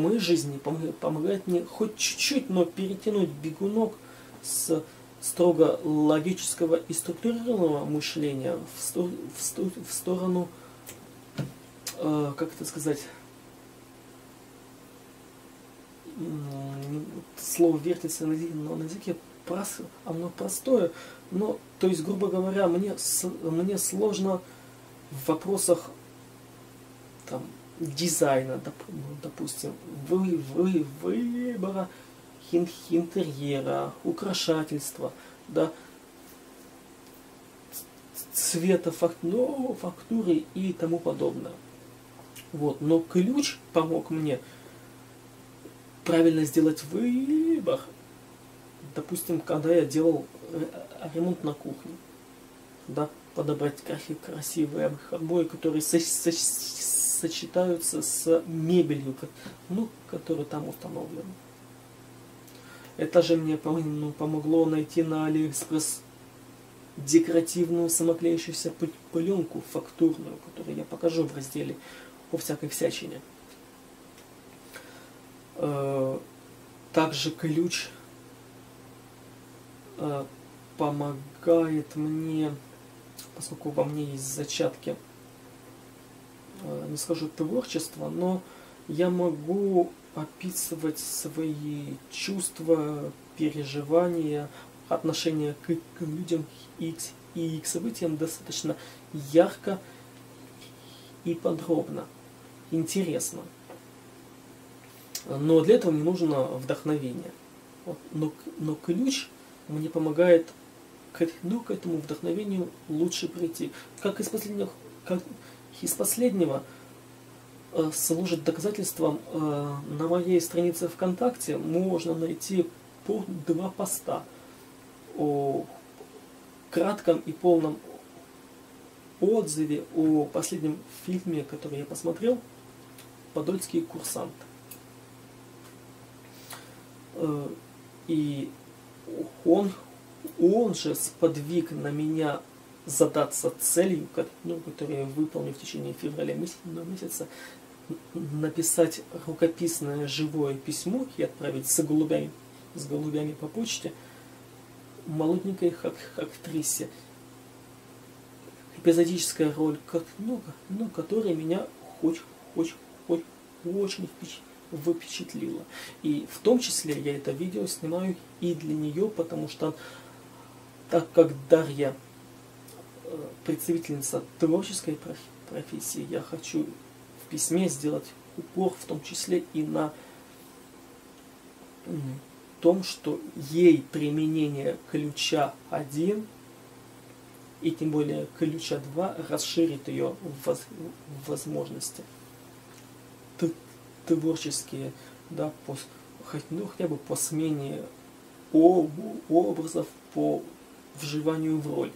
моей жизни помогает мне хоть чуть-чуть, но перетянуть бегунок с строго логического и структурированного мышления в сторону, как это сказать, слово вертится на языке, оно простое, но, то есть, грубо говоря, мне сложно в вопросах там дизайна, допустим, выбора интерьера, украшательства, да, цвета, фактуры и тому подобное. Вот. Но ключ помог мне правильно сделать выбор. Допустим, когда я делал ремонт на кухне, да, подобрать красивые обои, которые сочетаются с мебелью, ну, которая там установлена. Это же мне помогло найти на AliExpress декоративную самоклеющуюся пленку фактурную, которую я покажу в разделе по всякой всячине. Также ключ помогает мне, поскольку во мне есть зачатки, не скажу творчества, но я могу описывать свои чувства, переживания, отношения к людям и к событиям достаточно ярко и подробно, интересно. Но для этого мне нужно вдохновение. Но ключ мне помогает к этому вдохновению лучше прийти. Как из последнего служит доказательством, на моей странице ВКонтакте можно найти по 2 поста о кратком и полном отзыве о последнем фильме, который я посмотрел, «Подольский курсант». И он же сподвиг на меня задаться целью, которую я выполню в течение февраля месяца, написать рукописное живое письмо и отправить с голубями по почте молоденькой актрисе, эпизодическая роль, которая меня очень впечатлила. И в том числе я это видео снимаю и для нее, потому что, так как Дарья представительница творческой профессии, я хочу в письме сделать упор в том числе и на том, что ей применение ключа 1 и тем более ключа 2 расширит ее возможности творческие, да, хотя бы по смене образов, по вживанию в роль.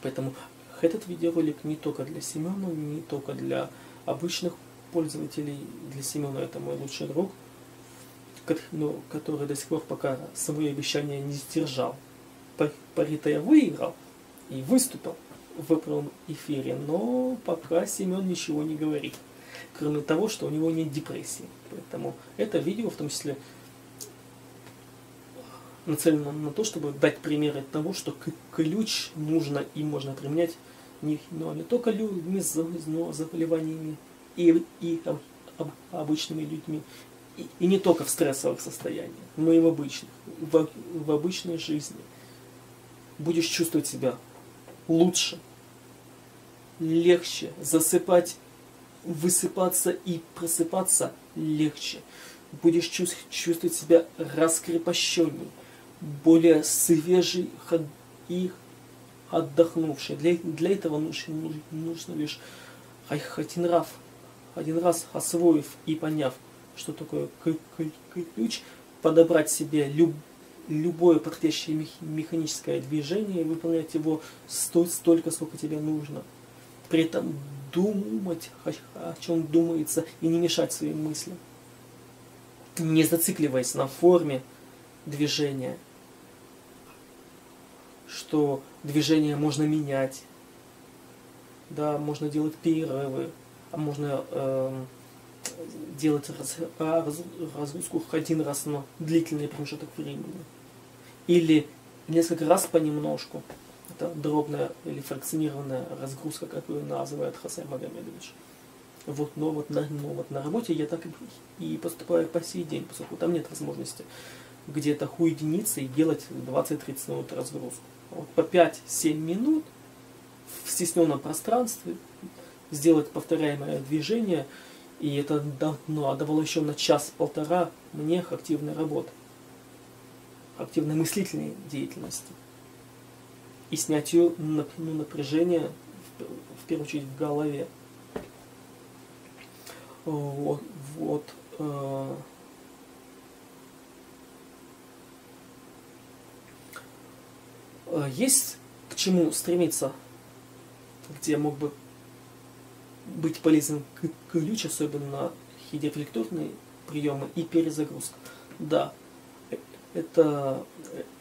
Поэтому этот видеоролик не только для Семена, не только для обычных пользователей. Для Семена это мой лучший друг, который до сих пор пока свои обещания не сдержал. Пари-то я выиграл и выступил в прямом эфире, но пока Семен ничего не говорит, кроме того, что у него нет депрессии. Поэтому это видео в том числе нацелено на то, чтобы дать примеры того, что ключ нужно и можно применять не только людьми с заболеваниями и обычными людьми, и не только в стрессовых состояниях, но и в обычных, в обычной жизни. Будешь чувствовать себя лучше, легче, засыпать, высыпаться и просыпаться легче. Будешь чувствовать себя раскрепощеннее, более свежий и отдохнувший. Для этого нужно лишь один раз освоив и поняв, что такое ключ, подобрать себе любое подходящее механическое движение и выполнять его столько, сколько тебе нужно. При этом думать, о чем думается, и не мешать своим мыслям, не зацикливаясь на форме движения, что движение можно менять, да, можно делать перерывы, а можно делать разгрузку один раз на длительный промежуток времени или несколько раз понемножку. Это дробная или фракционированная разгрузка, которую называет Хасай Магомедович. Вот на работе я так и поступаю по сей день, поскольку там нет возможности где-то уединиться и делать 20-30 минут разгрузку. Вот по 5-7 минут в стесненном пространстве сделать повторяемое движение, и это давало еще на час-полтора мне активной работы, активной мыслительной деятельности и снятию напряжения, в первую очередь, в голове. Есть к чему стремиться, где мог бы быть полезен ключ, особенно рефлекторные приемы и перезагрузка. Да, это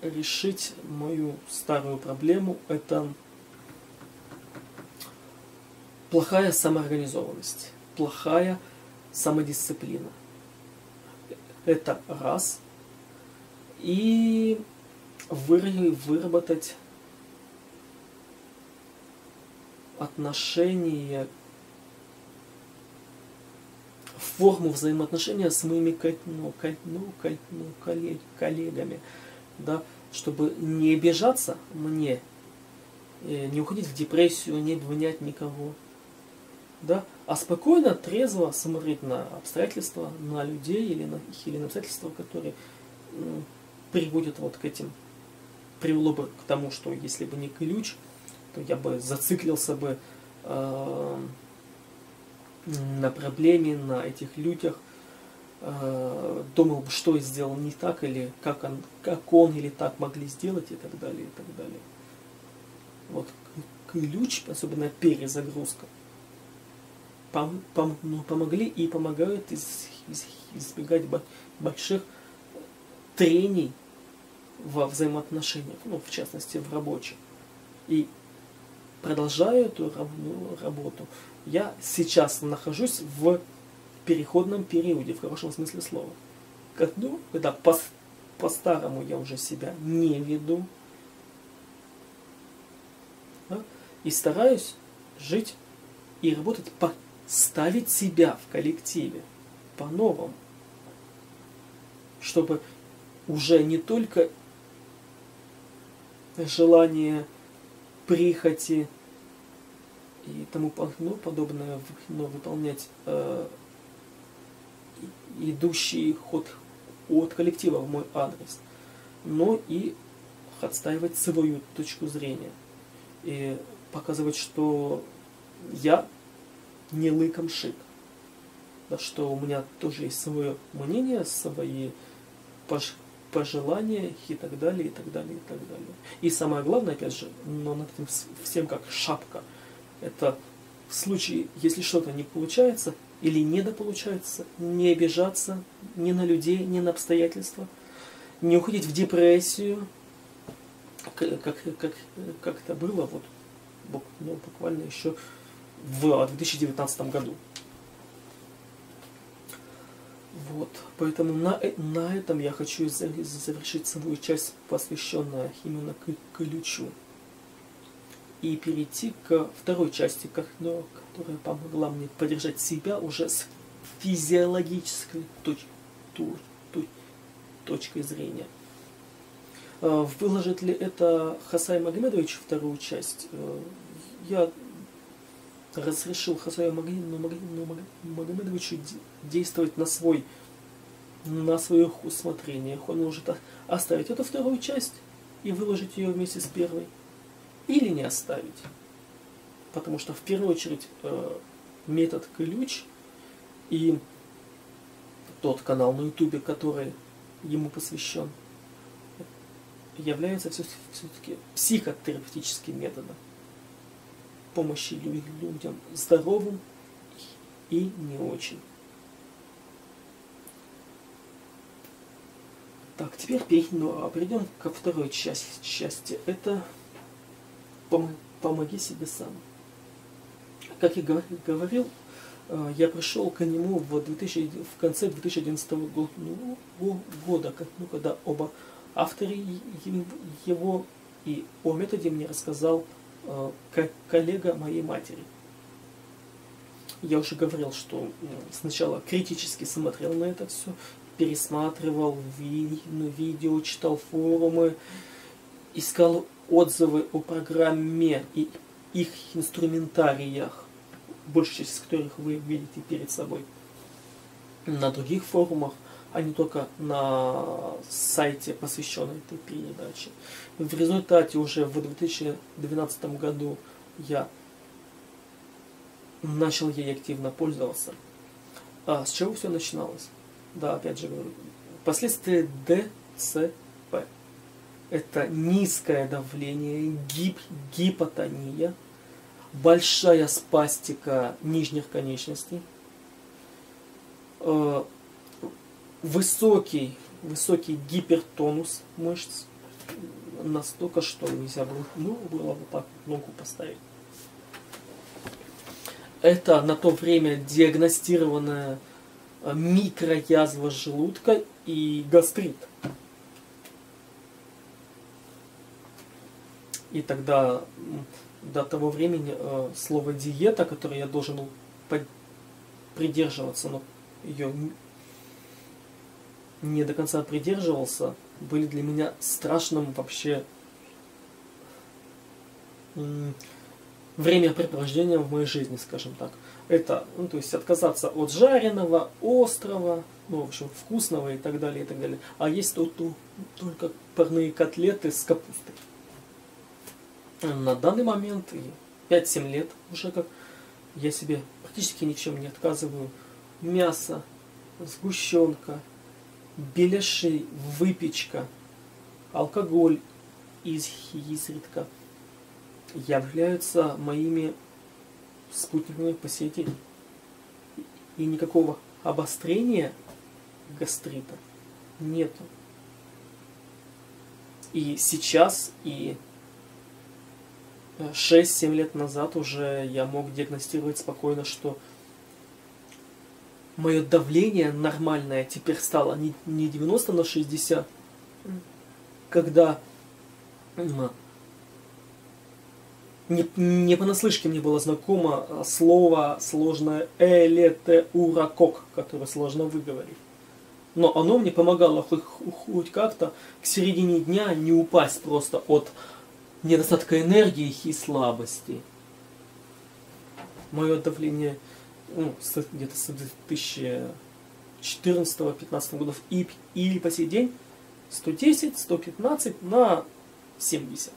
решить мою старую проблему, это плохая самоорганизованность, плохая самодисциплина. Это раз. И выработать отношения, форму взаимоотношения с моими коллегами, да, чтобы не обижаться мне, не уходить в депрессию, не обвинять никого, да, а спокойно, трезво смотреть на обстоятельства, на людей или на обстоятельства, которые приводят вот к этим, привело бы к тому, что если бы не ключ, то я бы зациклился бы на проблеме, на этих людях, думал бы, что я сделал не так, или как он или так могли сделать, и так далее, и так далее. Вот ключ, особенно перезагрузка, помогли и помогают избегать больших трений во взаимоотношениях, ну, в частности в рабочих. И продолжаю эту работу. Я сейчас нахожусь в переходном периоде, в хорошем смысле слова. Когда по-старому я уже себя не веду, да, и стараюсь жить и работать по ставить себя в коллективе по-новому, чтобы уже не только желание, прихоти и тому подобное, но выполнять идущий ход от коллектива в мой адрес, но и отстаивать свою точку зрения и показывать, что я не лыком шит, что у меня тоже есть свое мнение, свои пожелания и так далее, и так далее, и так далее. И самое главное, опять же, но над этим всем как шапка, это в случае, если что-то не получается или недополучается, не обижаться ни на людей, ни на обстоятельства, не уходить в депрессию, как это было вот, ну, буквально еще в 2019 году. Вот, поэтому на этом я хочу завершить свою часть, посвященную именно ключу. И перейти к второй части, которая помогла мне поддержать себя уже с физиологической точки зрения. Выложит ли это Хасай Магомедович вторую часть? Я разрешил Хасаю Магомедовичу действовать на свое усмотрение. Он может оставить эту вторую часть и выложить ее вместе с первой. Или не оставить. Потому что в первую очередь метод ключ и тот канал на ютубе, который ему посвящен, является все-таки психотерапевтическим методом помощи людям здоровым и не очень. Так, теперь перейдем ко второй части. Это «Помоги себе сам». Как я говорил, я пришел к нему в конце 2011 года, когда оба автора его и о методе мне рассказал коллега моей матери. Я уже говорил, что сначала критически смотрел на это все, пересматривал видео, читал форумы, искал отзывы о программе и их инструментариях, большая часть из которых вы видите перед собой на других форумах, а не только на сайте, посвященном этой передаче. В результате уже в 2012 году я начал ей активно пользоваться. А с чего все начиналось? Да, опять же говорю, последствия ДЦП. Это низкое давление, гипотония, большая спастика нижних конечностей, высокий гипертонус мышц, настолько, что нельзя было, вот так ногу поставить. Это на то время диагностированная микроязва желудка и гастрит. И тогда, до того времени, слово «диета», которое я должен был придерживаться, но ее не до конца придерживался, были для меня страшным вообще времяпрепровождением в моей жизни, скажем так. Это, ну, то есть отказаться от жареного, острого, ну, в общем, вкусного и так далее, и так далее. А есть только парные котлеты с капустой. На данный момент, 5-7 лет уже как, я себе практически ни в чем не отказываю. Мясо, сгущенка, беляши, выпечка, алкоголь изредка являются моими спутниками по сети. И никакого обострения гастрита нету. И сейчас, и 6-7 лет назад уже я мог диагностировать спокойно, что мое давление нормальное теперь стало не 90 на 60, когда не понаслышке мне было знакомо слово сложное «элетеуракок», которое сложно выговорить. Но оно мне помогало хоть как-то к середине дня не упасть просто от недостатка энергии и слабости. Мое давление, ну, где-то с 2014 2014-2015 годов или по сей день 110, 115 на 70.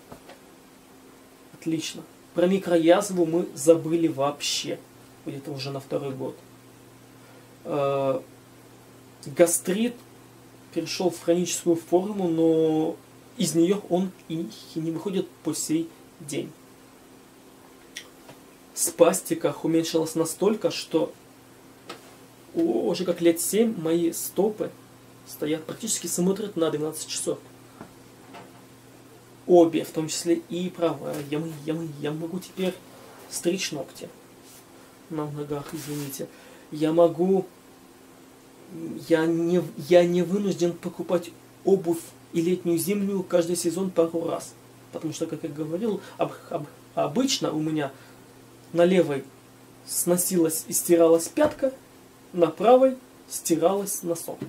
Отлично. Про микроязву мы забыли вообще. Где-то уже на второй год. Гастрит перешел в хроническую форму, но из нее он и не выходит по сей день. Спастика уменьшилась настолько, что уже как лет 7 мои стопы стоят, практически смотрят на 12 часов. Обе, в том числе и правая. Я могу теперь стричь ногти на ногах, извините. Я не вынужден покупать обувь и летнюю, и зимнюю каждый сезон пару раз. Потому что, как я говорил, обычно у меня на левой сносилась и стиралась пятка, на правой стиралась носок.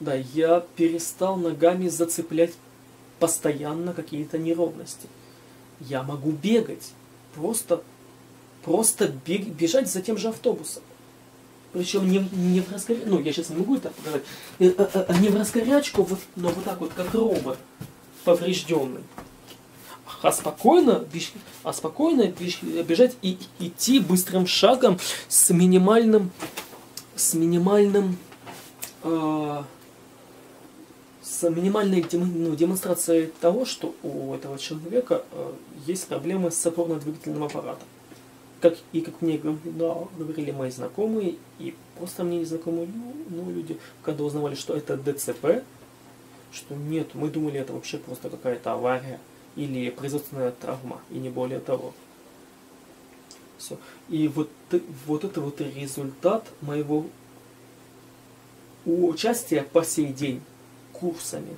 Да, я перестал ногами зацеплять постоянно какие-то неровности. Я могу бегать, бежать за тем же автобусом. Причем не в раскорячку, ну я сейчас не могу это показать, не в раскорячку, но вот так вот, как робот поврежденный. А спокойно бежать и идти быстрым шагом с минимальной демонстрацией того, что у этого человека есть проблемы с опорно-двигательным аппаратом. Как мне говорили мои знакомые, и просто мне незнакомые люди, когда узнавали, что это ДЦП, что нет, мы думали, это вообще просто какая-то авария или производственная травма, и не более того. Все. И вот это вот результат моего участия по сей день курсами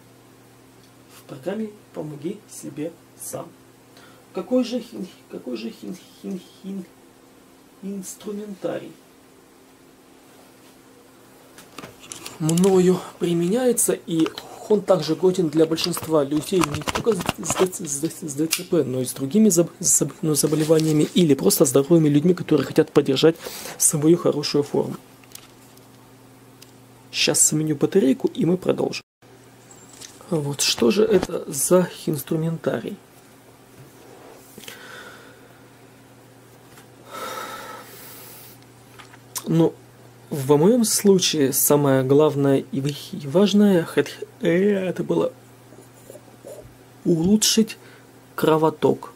в программе «Помоги себе сам». Какой же инструментарий мною применяется, и он также годен для большинства людей не только с ДЦП, но и с другими заболеваниями или просто здоровыми людьми, которые хотят поддержать свою хорошую форму. Сейчас сменю батарейку, и мы продолжим. Вот что же это за инструментарий? Ну, в моем случае самое главное и важное, это было улучшить кровоток.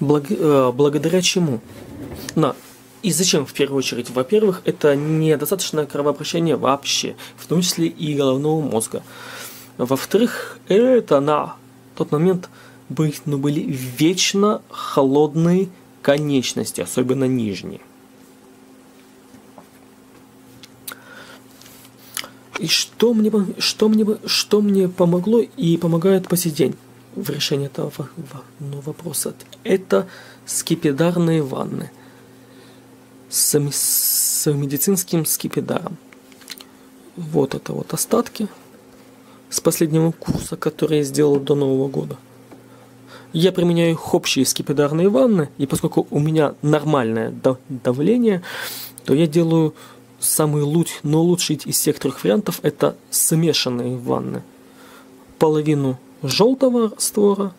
Благодаря чему? И зачем в первую очередь? Во-первых, это недостаточное кровообращение вообще, в том числе и головного мозга. Во-вторых, это на тот момент были вечно холодные конечности, особенно нижние. И что мне помогло и помогает по сей день в решении этого вопроса, это скипидарные ванны с медицинским скипидаром. Вот это вот остатки с последнего курса, который я сделал до Нового года. Я применяю их общие скипидарные ванны, и поскольку у меня нормальное давление, то я делаю самый лучший из всех трех вариантов – это смешанные ванны. Половину желтого раствора,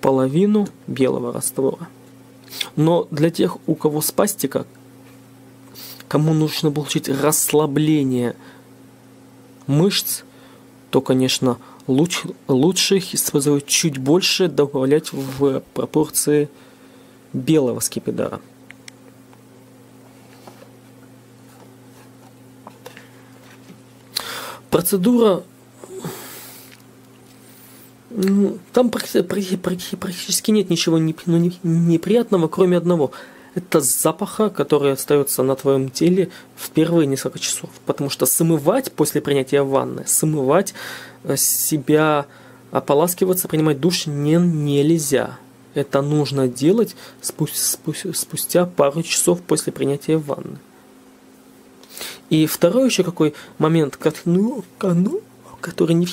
половину белого раствора. Но для тех, у кого спастика, кому нужно получить расслабление мышц, то, конечно, лучше их использовать чуть больше, добавлять в пропорции белого скипидара. Процедура... Там практически нет ничего неприятного, кроме одного. Это запаха, который остается на твоем теле в первые несколько часов. Потому что смывать после принятия ванны, смывать себя, ополаскиваться, принимать душ нельзя. Это нужно делать спустя пару часов после принятия ванны. И второй еще какой момент, который не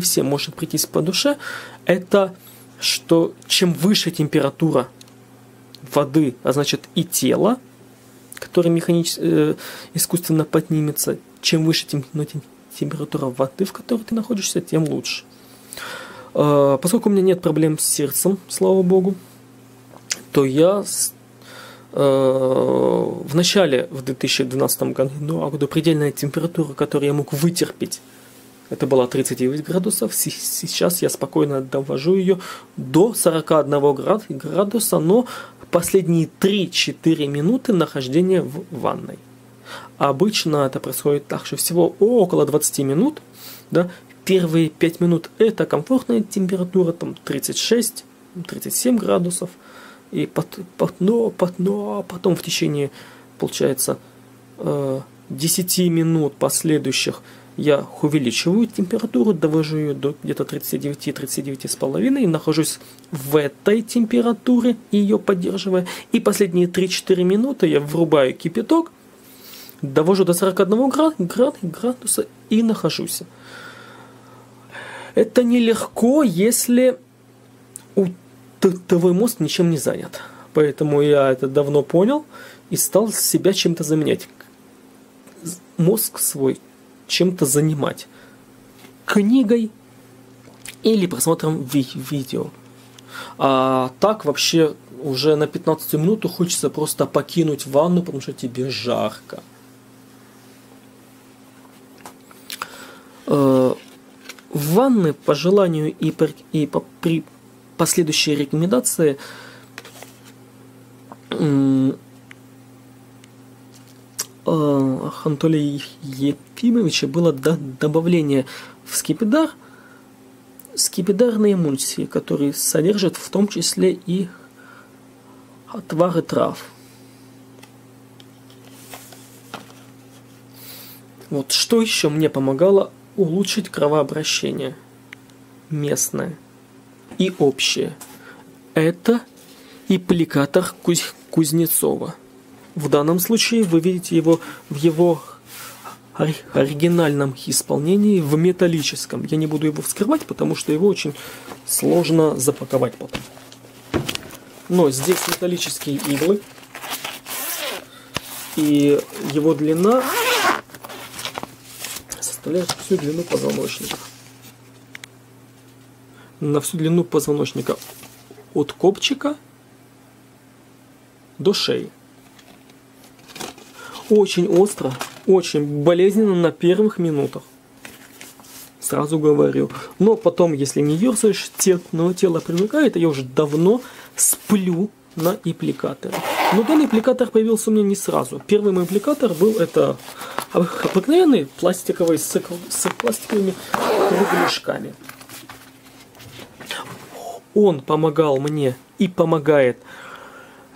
всем может прийтись по душе, это что чем выше температура воды, а значит и тела, которое искусственно поднимется. Чем выше температура воды, в которой ты находишься, тем лучше. Поскольку у меня нет проблем с сердцем, слава богу, то я в начале, в 2012 году, а предельная температура, которую я мог вытерпеть, это была 39 градусов. Сейчас я спокойно довожу ее до 41 градуса, но последние 3-4 минуты нахождения в ванной. Обычно это происходит так, что всего около 20 минут. Да, первые 5 минут это комфортная температура, там 36-37 градусов. И потом в течение, получается, 10 минут последующих я увеличиваю температуру, довожу ее до где-то 39-39,5 и нахожусь в этой температуре, ее поддерживая. И последние 3-4 минуты я врубаю кипяток, довожу до 41 градуса и нахожусь. Это нелегко, если твой мозг ничем не занят. Поэтому я это давно понял и стал себя чем-то заменять. Мозг свой чем-то занимать. Книгой или просмотром видео. А так вообще уже на 15 минуту хочется просто покинуть ванну, потому что тебе жарко. В ванны по желанию и при последующей рекомендации Анатолия Ефимовича было добавление в скипидар скипидарные эмульсии, которые содержат в том числе и отвары трав. Вот что еще мне помогало улучшить кровообращение местное и общее. Это аппликатор Кузнецова. В данном случае вы видите его в его оригинальном исполнении, в металлическом. Я не буду его вскрывать, потому что его очень сложно запаковать потом. Но здесь металлические иглы. И его длина составляет всю длину позвоночника. На всю длину позвоночника от копчика до шеи. Очень остро, очень болезненно на первых минутах. Сразу говорю. Но потом, если не ерзаешь, тело привыкает. Я уже давно сплю на аппликаторе. Но данный аппликатор появился у меня не сразу. Первый мой аппликатор был это обыкновенный пластиковый с пластиковыми кругляшками. Он помогал мне и помогает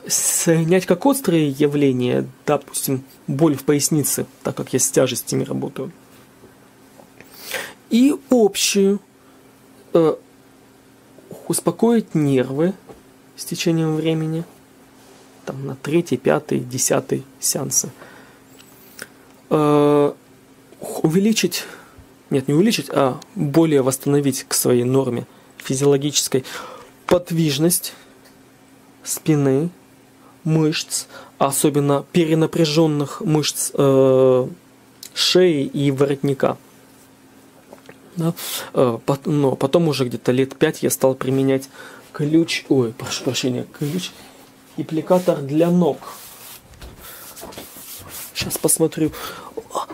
снять как острые явления, допустим, боль в пояснице, так как я с тяжестями работаю, и общую, успокоить нервы с течением времени, там, на 3-й, 5-й, 10-й сеансы, увеличить, нет, не увеличить, а более восстановить к своей норме физиологической подвижность спины, мышц, особенно перенапряженных мышц шеи и воротника. Да? Но потом уже где-то лет 5 я стал применять ключ, аппликатор для ног. Сейчас посмотрю.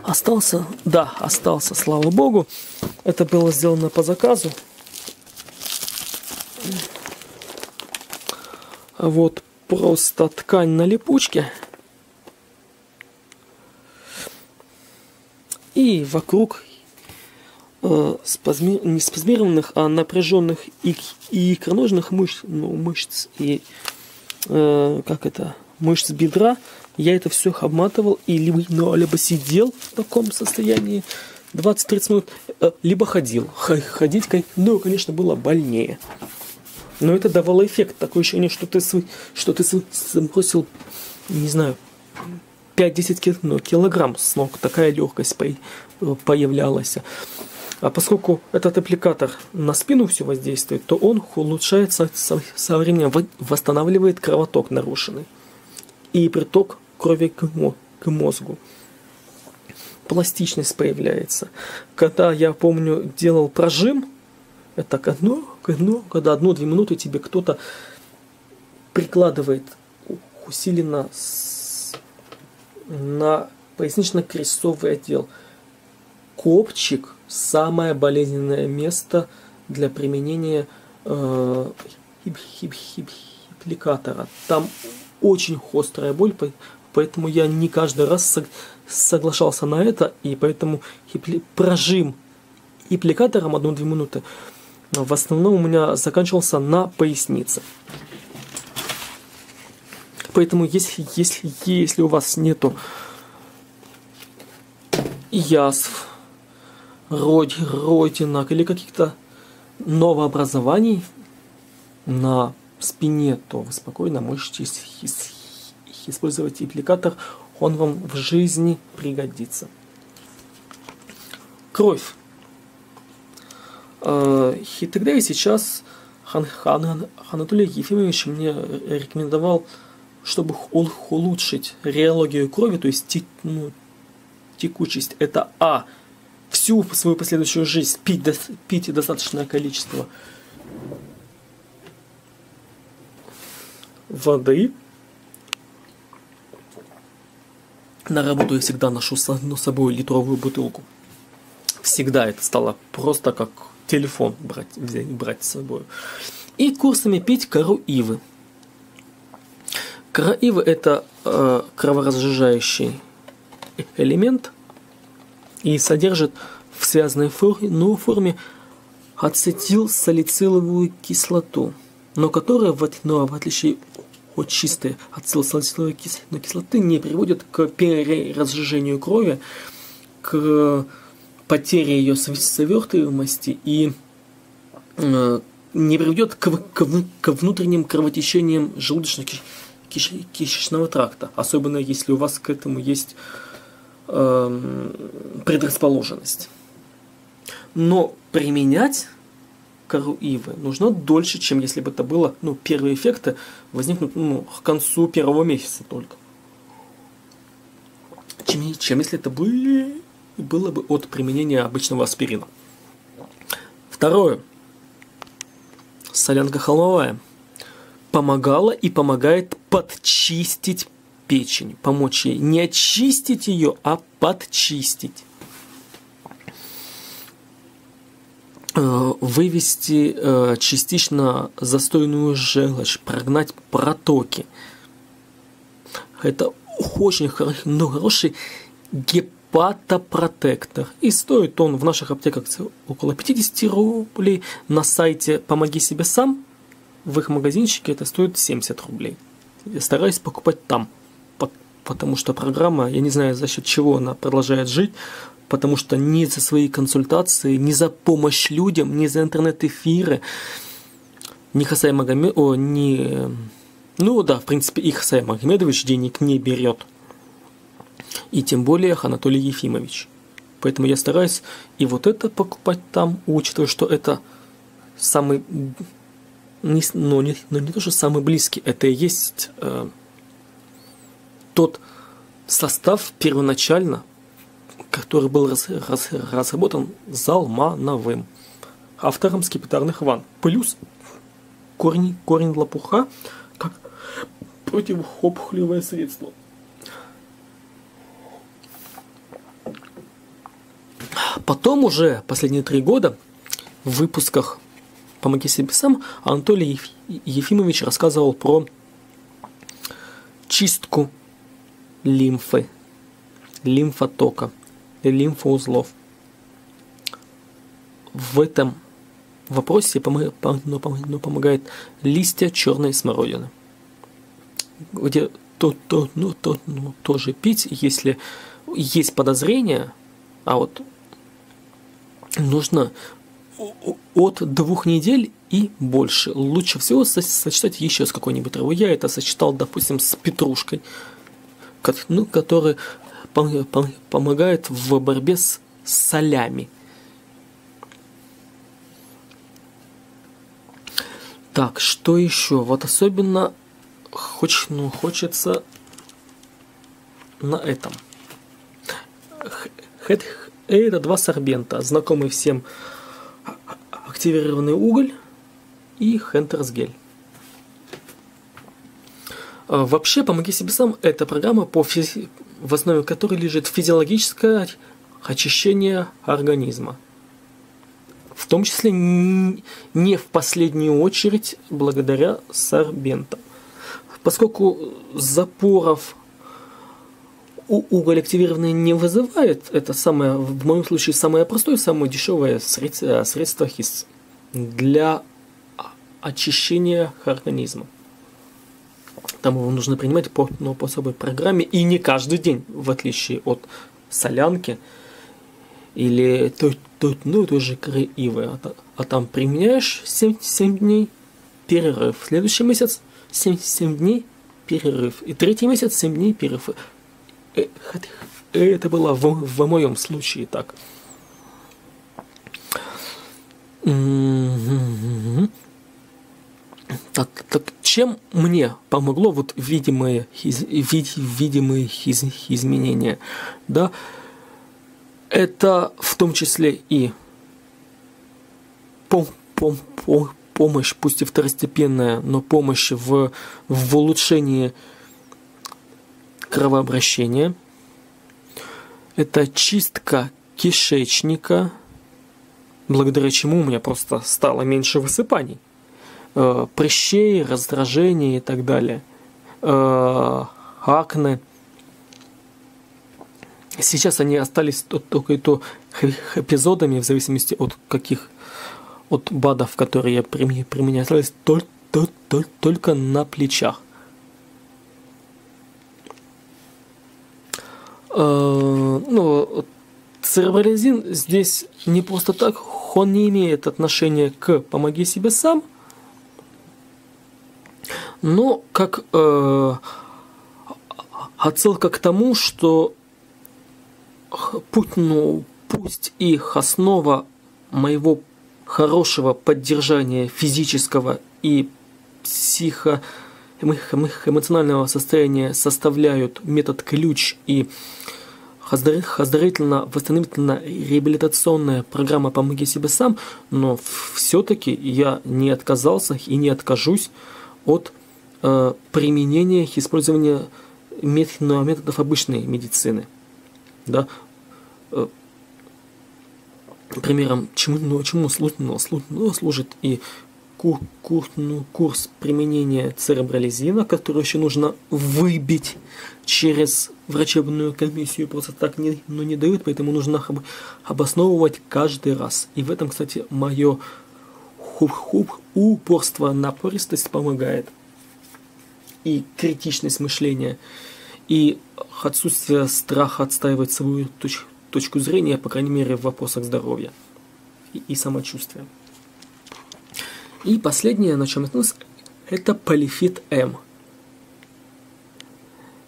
Остался? Да, остался, слава богу. Это было сделано по заказу. Вот просто ткань на липучке. И вокруг не спазмированных, а напряженных и икроножных мышц, мышц и мышц бедра я это все обматывал и либо сидел в таком состоянии 20-30 минут, либо ходил. Ходить, конечно, было больнее. Но это давало эффект. Такое ощущение, что ты сбросил, не знаю, 5-10 килограмм с ног. Такая легкость появлялась. А поскольку этот аппликатор на спину все воздействует, то он улучшается со временем, восстанавливает кровоток нарушенный и приток крови к мозгу. Пластичность появляется. Когда, я помню, делал прожим, это когда одну-две минуты тебе кто-то прикладывает усиленно на пояснично-крестцовый отдел. Копчик — самое болезненное место для применения аппликатора. Там очень острая боль, поэтому я не каждый раз соглашался на это, и поэтому прожим аппликатором 1-2 минуты в основном у меня заканчивался на пояснице. Поэтому если у вас нету язв, родинок или каких-то новообразований на спине, то вы спокойно можете использовать аппликатор, он вам в жизни пригодится. Кровь. И тогда и сейчас Анатолий Ефимович мне рекомендовал, чтобы улучшить реологию крови, то есть текучесть, это А — всю свою последующую жизнь пить достаточное количество воды. На работу я всегда ношу с собой литровую бутылку. Всегда это стало просто как телефон брать с собой. И курсами пить кору ивы. Кора ивы — это кроворазжижающий элемент и содержит в связанной форме ацетилсалициловую кислоту, но которая, в отличие от чистой ацетилсалициловой кислоты, не приводит к переразжижению крови, к потере ее свертываемости и не приведет к внутренним кровотечениям желудочно-кишечного тракта, особенно если у вас к этому есть предрасположенность. Но применять кору ивы нужно дольше, чем если бы это было, ну, первые эффекты возникнут, ну, к концу первого месяца только, чем если это было бы от применения обычного аспирина. Второе. Солянка холмовая помогала и помогает подчистить печень, помочь ей. Не очистить ее, а подчистить. Вывести частично застойную желчь, прогнать протоки. Это очень хороший гепатопротектор. И стоит он в наших аптеках около 50 рублей. На сайте «Помоги себе сам» в их магазинчике это стоит 70 рублей. Я стараюсь покупать там, потому что программа, я не знаю, за счет чего она продолжает жить, потому что ни за свои консультации, ни за помощь людям, ни за интернет-эфиры, ни Хасай Магомедович, ну да, в принципе, и Хасай Магомедович денег не берет, и тем более Анатолий Ефимович. Поэтому я стараюсь и вот это покупать там, учитывая, что это самый, не то, что самый близкий, это и есть тот состав первоначально, который был разработан Залмановым, автором скипидарных ванн, плюс корень лопуха как противоопухолевое средство. Потом уже последние 3 года в выпусках «Помоги себе сам» Анатолий Ефимович рассказывал про чистку лимфы, лимфотока, лимфоузлов. В этом вопросе помогает листья черной смородины, где тоже пить, если есть подозрение, а вот нужно от 2 недель и больше. Лучше всего сочетать еще с какой-нибудь травой. Я это сочетал, допустим, с петрушкой, который помогает в борьбе с солями. Так, что еще? Вот особенно хочется на этом. Это два сорбента. Знакомый всем активированный уголь и хентерсгель. Вообще, «Помоги себе сам» – это программа, в основе которой лежит физиологическое очищение организма. В том числе не в последнюю очередь благодаря сорбентам. Поскольку запоров уголь активированный не вызывает, это самое, в моем случае самое простое, самое дешевое средство ХИС для очищения организма. Там его нужно принимать по особой программе и не каждый день, в отличие от солянки или той же коры ивы. А там применяешь 7 дней, перерыв. Следующий месяц 7 дней, перерыв. И третий месяц 7 дней, перерыв. Это было в моем случае так. Так, чем мне помогло вот видимые изменения? Да, это в том числе и помощь, пусть и второстепенная, но помощь в улучшении кровообращения. Это чистка кишечника, благодаря чему у меня просто стало меньше высыпаний, прыщей, раздражений и так далее, акне. Сейчас они остались только и то эпизодами, в зависимости от БАДов, которые я применяю, остались только на плечах. Ну, цербролизин здесь не просто так, он не имеет отношения к «Помоги себе сам», но как отсылка к тому, что пусть их основа моего хорошего поддержания физического и психоэмоционального состояния составляют метод «Ключ» и оздоровительно-восстановительно-реабилитационная программа «Помоги себе сам», но все-таки я не отказался и не откажусь от применения, использования методов обычной медицины. Да? Примером, чему служит и курс применения цербролизина, который еще нужно выбить через врачебную комиссию, просто так не дают, поэтому нужно обосновывать каждый раз. И в этом, кстати, мое упорство, напористость помогает. И критичность мышления, и отсутствие страха отстаивать свою точку зрения, по крайней мере, в вопросах здоровья и самочувствия. И последнее, на чем я остановился, это Полифит М.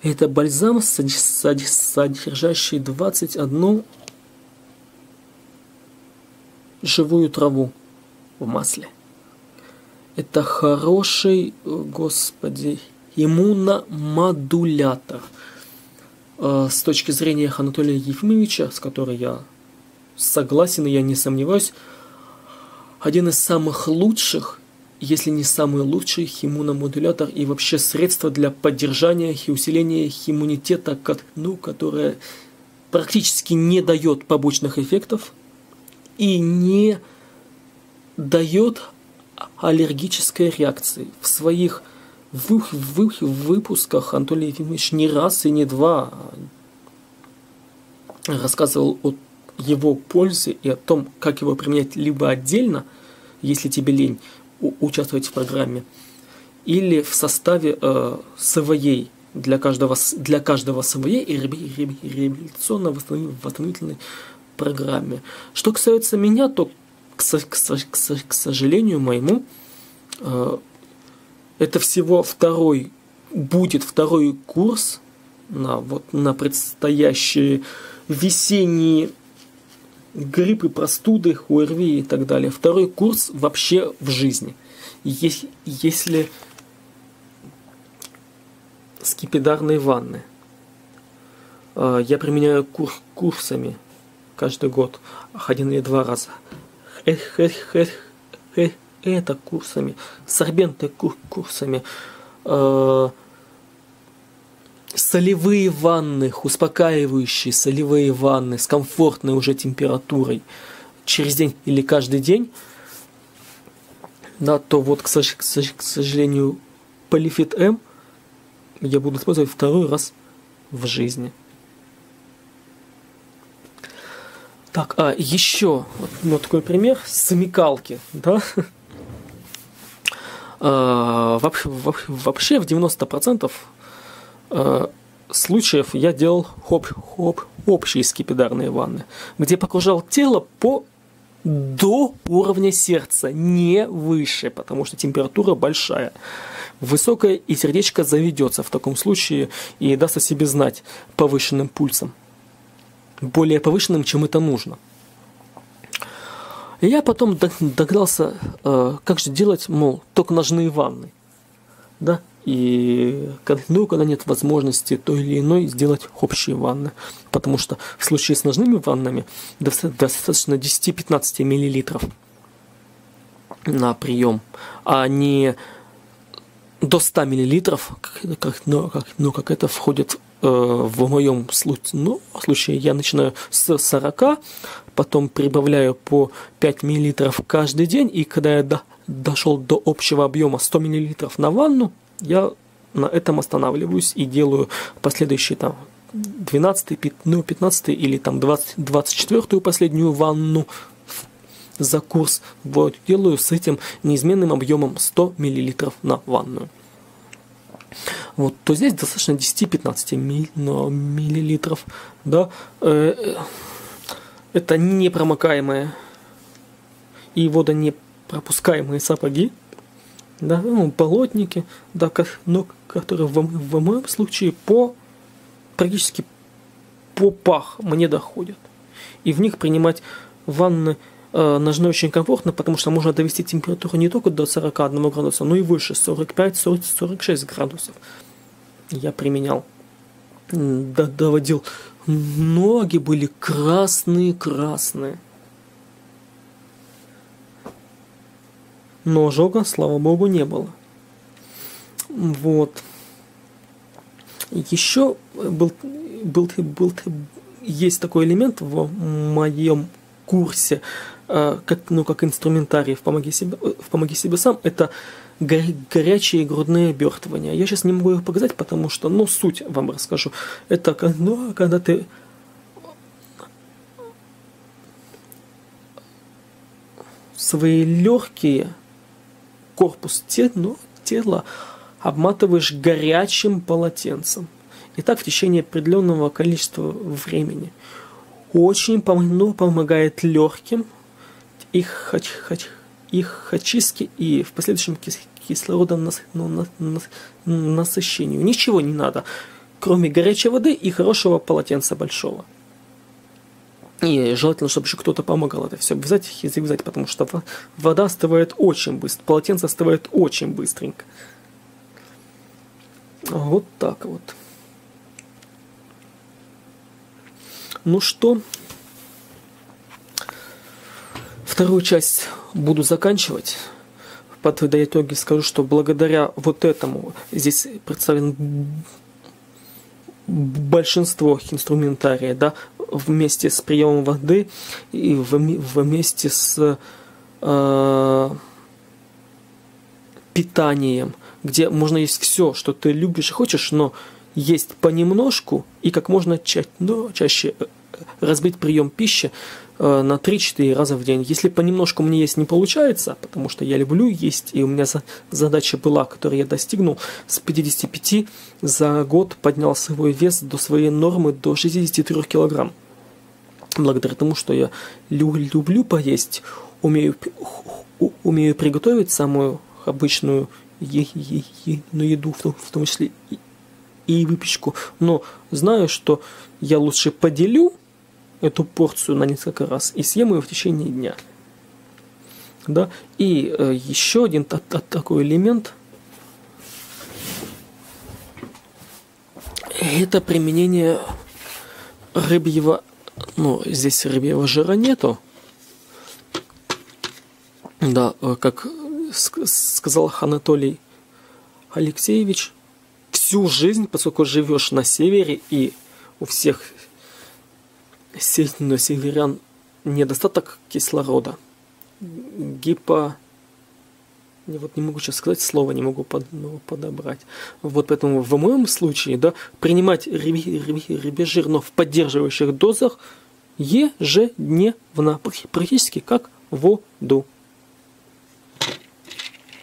Это бальзам, содержащий 21 живую траву в масле. Это хороший, господи, иммуномодулятор. С точки зрения Анатолия Ефимовича, с которой я согласен и я не сомневаюсь, один из самых лучших, если не самый лучший иммуномодулятор и вообще средство для поддержания и усиления иммунитета, которое практически не дает побочных эффектов и не дает аллергической реакции. В своих выпусках Анатолий Ефимович не раз и не два рассказывал о его пользе и о том, как его применять либо отдельно, если тебе лень участвовать в программе, или в составе своей, для каждого своей и реабилитационно-восстановительной программе. Что касается меня, то к сожалению моему, это всего будет второй курс на предстоящие весенние гриппы, простуды, ОРВИ и так далее. Второй курс вообще в жизни. Если скипидарные ванны. Я применяю курсами каждый год, один или два раза. Это курсами, сорбенты курсами, солевые ванны, успокаивающие солевые ванны с комфортной уже температурой через день или каждый день. Да, то вот, к сожалению, Полифит М я буду использовать второй раз в жизни. Так, а еще вот такой пример смекалки, да? Вообще в 90% случаев я делал общие скипидарные ванны, где погружал тело до уровня сердца, не выше, потому что температура большая, высокая, и сердечко заведется в таком случае и даст о себе знать повышенным пульсом. Более повышенным, чем это нужно. И я потом догадался, как же делать, мол, только ножные ванны. Да? И когда нет возможности той или иной сделать общие ванны. Потому что в случае с ножными ваннами достаточно 10-15 мл на прием, а не до 100 мл, как это входит в моем случае. Я начинаю с 40, потом прибавляю по 5 мл каждый день, и когда я дошел до общего объема 100 мл на ванну, я на этом останавливаюсь и делаю последующие там 12, 15 или там 24 последнюю ванну за курс. Вот, делаю с этим неизменным объемом 100 мл на ванну. Вот, то здесь достаточно 10-15 миллилитров, да, это непромокаемые и водонепропускаемые сапоги, да, ну, болотники, да, которые в моем случае практически по пах мне доходят. И в них принимать ванны ножной очень комфортно, потому что можно довести температуру не только до 41 градуса, но и выше, 45-46 градусов. Я применял. Доводил. Ноги были красные-красные. Но ожога, слава богу, не было. Вот. Еще есть такой элемент в моем курсе, как инструментарий в «Помоги себе сам», это горячие грудные обертывания. Я сейчас не могу их показать, потому что, ну, суть вам расскажу. Это когда ты свои легкие, корпус тела обматываешь горячим полотенцем. И так в течение определенного количества времени. Очень помогает легким, их очистке и в последующем кислородонасыщению. Ничего не надо, кроме горячей воды и хорошего полотенца большого. И желательно, чтобы еще кто-то помогал это все завязать, потому что вода остывает очень быстро, полотенце остывает очень быстренько. Вот так вот. Ну что, вторую часть буду заканчивать. Под итоги скажу, что благодаря вот этому здесь представлено большинство инструментария, да, вместе с приемом воды и вместе с питанием, где можно есть все, что ты любишь и хочешь, но есть понемножку и как можно чаще разбить прием пищи на 3-4 раза в день. Если понемножку мне есть не получается, потому что я люблю есть, и у меня задача была, которую я достигнул, с 55 за год поднял свой вес до своей нормы до 63 килограмм. Благодаря тому, что я люблю поесть, умею приготовить самую обычную еду, в том числе и выпечку, но знаю, что я лучше поделю эту порцию на несколько раз и съем ее в течение дня. Да? И еще один такой элемент – это применение рыбьего, ну, здесь рыбьего жира нету, да, как сказал Анатолий Алексеевич, всю жизнь, поскольку живешь на севере, и у всех северян недостаток кислорода, я вот не могу сейчас сказать слово, не могу подобрать. Вот поэтому в моем случае, да, принимать рыбий жир, но в поддерживающих дозах ежедневно, практически как воду.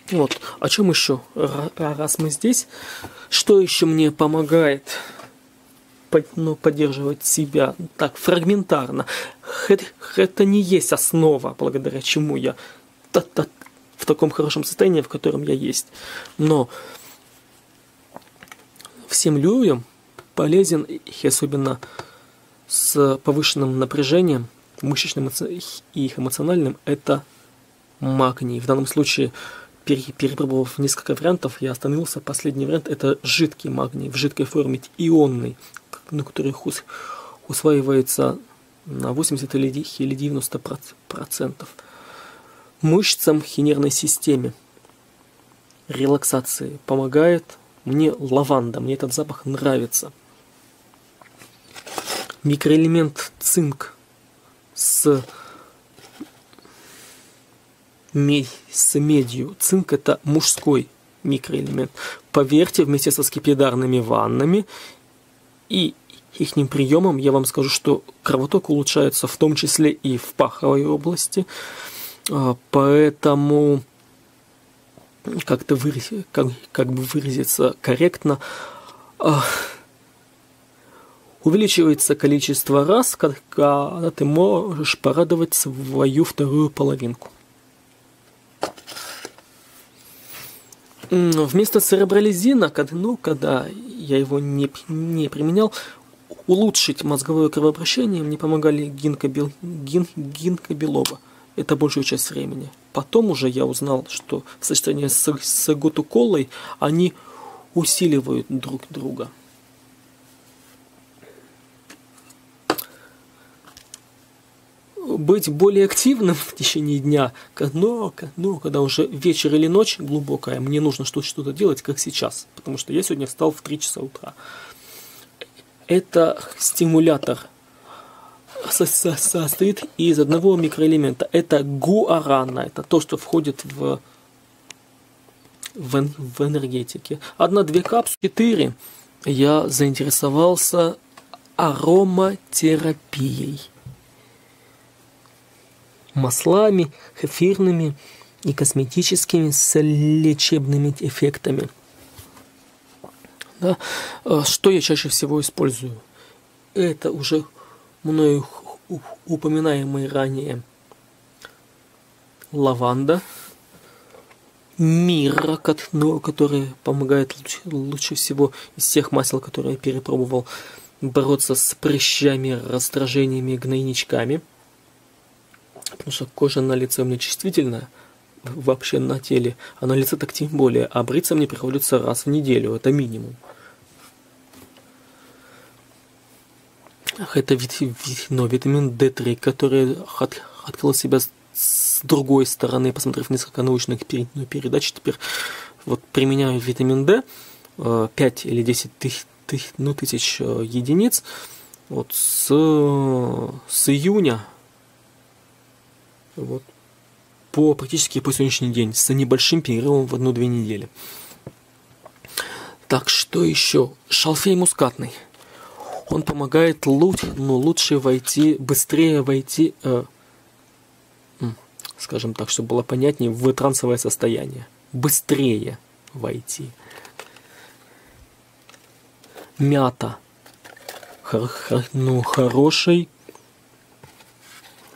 Вот, о чем еще, раз мы здесь, что еще мне помогает поддерживать себя так фрагментарно, это не есть основа, благодаря чему я в таком хорошем состоянии, в котором я есть, но всем людям полезен, и особенно с повышенным напряжением, мышечным и эмоциональным, это магний. В данном случае, перепробовав несколько вариантов, я остановился. Последний вариант – это жидкий магний, в жидкой форме ионный, на который усваивается на 80 или 90% мышцам и нервной системе. Релаксации помогает мне лаванда, мне этот запах нравится. Микроэлемент цинк с медью. Цинк – это мужской микроэлемент. Поверьте, вместе со скипидарными ваннами и их приемом я вам скажу, что кровоток улучшается, в том числе и в паховой области. Поэтому, как бы выразиться корректно, увеличивается количество раз, когда ты можешь порадовать свою вторую половинку. Вместо церебролизина, когда я его не применял, улучшить мозговое кровообращение мне помогали гинка белоба. Это большую часть времени. Потом уже я узнал, что в сочетании с готуколой они усиливают друг друга. Быть более активным в течение дня, но когда уже вечер или ночь глубокая, мне нужно что-то делать, как сейчас, потому что я сегодня встал в 3 часа утра. Это стимулятор, состоит из одного микроэлемента. Это гуарана, это то, что входит в энергетике. 1-2 капсулы, 4. Я заинтересовался ароматерапией. Маслами, эфирными и косметическими с лечебными эффектами. Да? Что я чаще всего использую? Это уже мною упоминаемые ранее лаванда, мирра, который помогает лучше всего из всех масел, которые я перепробовал, бороться с прыщами, раздражениями, гнойничками. Потому что кожа на лице у меня чувствительная, вообще на теле, а на лице так тем более, а бриться мне приходится раз в неделю, это минимум. Это витамин D3, который открыл себя с другой стороны, посмотрев несколько научных передач, теперь вот применяю витамин D, 5 или 10 тысяч единиц, вот с июня, вот, практически по сегодняшний день, с небольшим перерывом в 1-2 недели. Так, что еще? Шалфей мускатный. Он помогает скажем так, чтобы было понятнее, в трансовое состояние. Быстрее войти. Мята. Хороший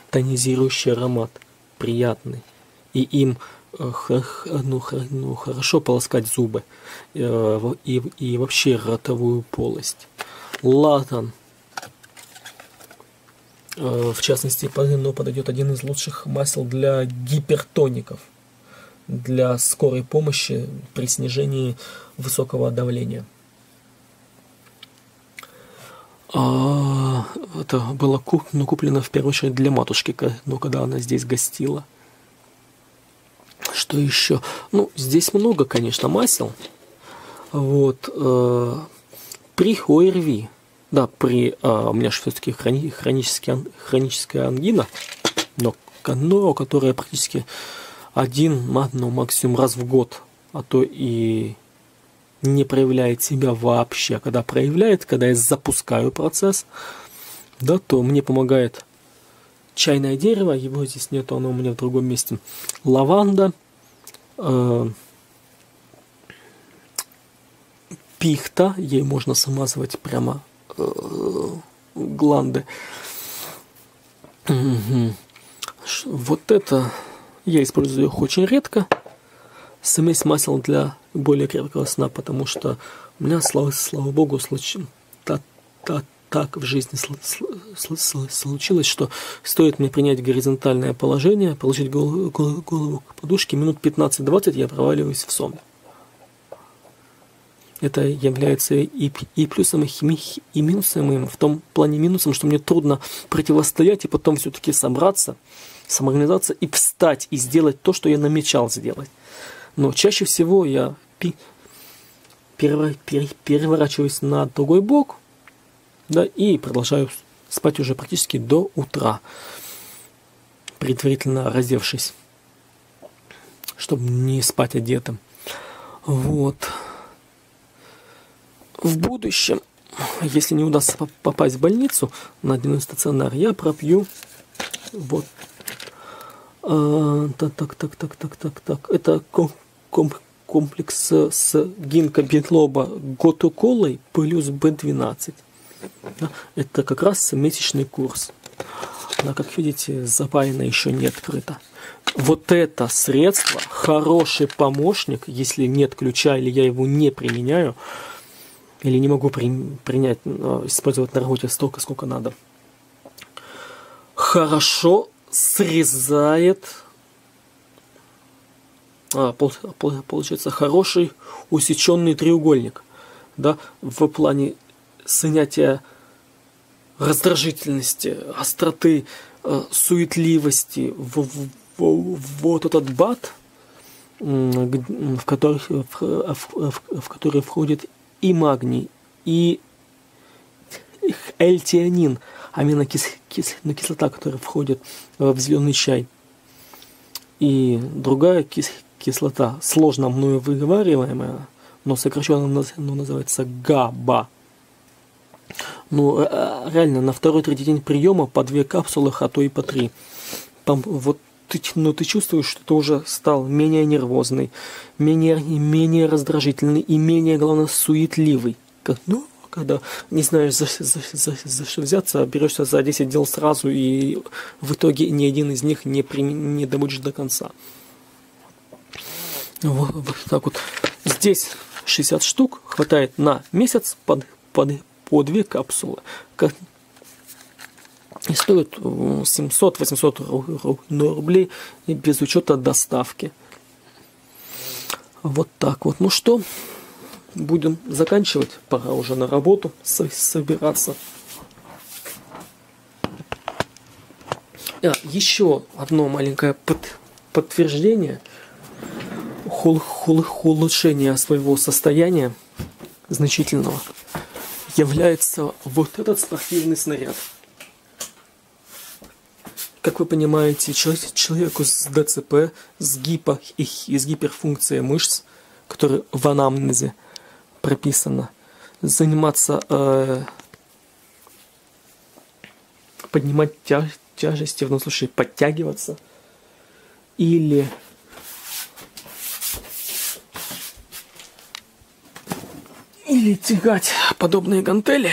тонизирующий аромат, приятный, и им хорошо полоскать зубы и вообще ротовую полость. Латан, В частности, под ГНО подойдет один из лучших масел для гипертоников, для скорой помощи при снижении высокого давления. Это было куплено в первую очередь для матушки, но когда она здесь гостила. Что еще? Ну, здесь много, конечно, масел. Вот. При ОРВИ, да, у меня же все-таки хроническая ангина, но которая практически максимум раз в год, а то и не проявляет себя вообще. Когда проявляет, когда я запускаю процесс, да, то мне помогает чайное дерево, его здесь нет, оно у меня в другом месте, лаванда, пихта, ей можно смазывать прямо гланды. Вот это я использую их очень редко. Смесь масел для более крепкого сна, потому что у меня, слава богу, так в жизни случилось, что стоит мне принять горизонтальное положение, положить голову к подушке, минут 15-20 я проваливаюсь в сон. Это является и плюсом, и минусом, и в том плане минусом, что мне трудно противостоять и потом все-таки собраться, самоорганизоваться и встать, и сделать то, что я намечал сделать. Но чаще всего я переворачиваюсь на другой бок, да, и продолжаю спать уже практически до утра, предварительно раздевшись, чтобы не спать одетым. Вот. В будущем, если не удастся попасть в больницу на дневной стационар, я пропью вот это комплекс с гинкобитлоба готоколой плюс B12. Это как раз месячный курс. Она, как видите, запаяна еще не открыта. Вот это средство хороший помощник, если нет ключа или я его не применяю, или не могу использовать на работе столько, сколько надо. Хорошо срезает, получается, хороший усеченный треугольник, да, в плане снятия раздражительности, остроты, суетливости. Вот этот бат, в который входит и магний, и эльтианин, аминокислота, которая входит в зеленый чай, и другая кислота, сложно мною выговариваемая, но сокращенно называется ГАБА. Ну, реально, на второй-третий день приема по 2 капсулы, а то и по 3. Там вот ты чувствуешь, что ты уже стал менее нервозный, менее раздражительный и менее, главное, суетливый. Ну, когда не знаешь, за что взяться, берешься за 10 дел сразу, и в итоге ни один из них не добудешь до конца. Вот так вот. Здесь 60 штук, хватает на месяц по 2 капсулы. И стоит 700-800 рублей без учета доставки. Вот так вот. Ну что, будем заканчивать. Пора уже на работу собираться. Еще одно маленькое подтверждение улучшения своего состояния значительного является вот этот спортивный снаряд. Как вы понимаете, человеку с ДЦП, с гиперфункцией мышц, который в анамнезе прописано, заниматься, поднимать тяжести, в данном случае подтягиваться, или тягать подобные гантели,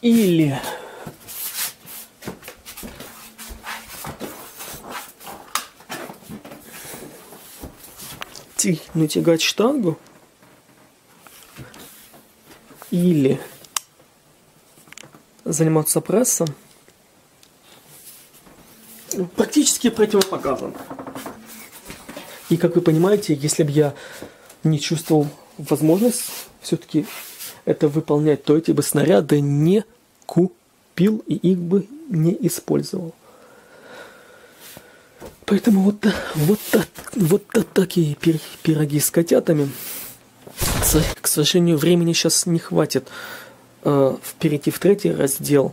или натягать штангу, или заниматься прессом практически противопоказано. И как вы понимаете, если бы я не чувствовал возможность все-таки это выполнять, то эти бы снаряды не купил и их бы не использовал. Поэтому вот такие пироги с котятами. К сожалению, времени сейчас не хватит перейти в третий раздел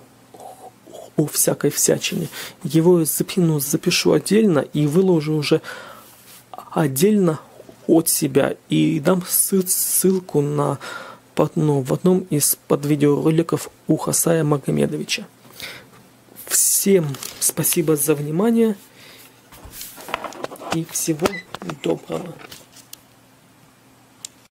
о всякой всячине. Его запишу отдельно и выложу уже отдельно от себя. И дам ссылку на в одном из подвидеороликов у Хасая Магомедовича. Всем спасибо за внимание и всего доброго.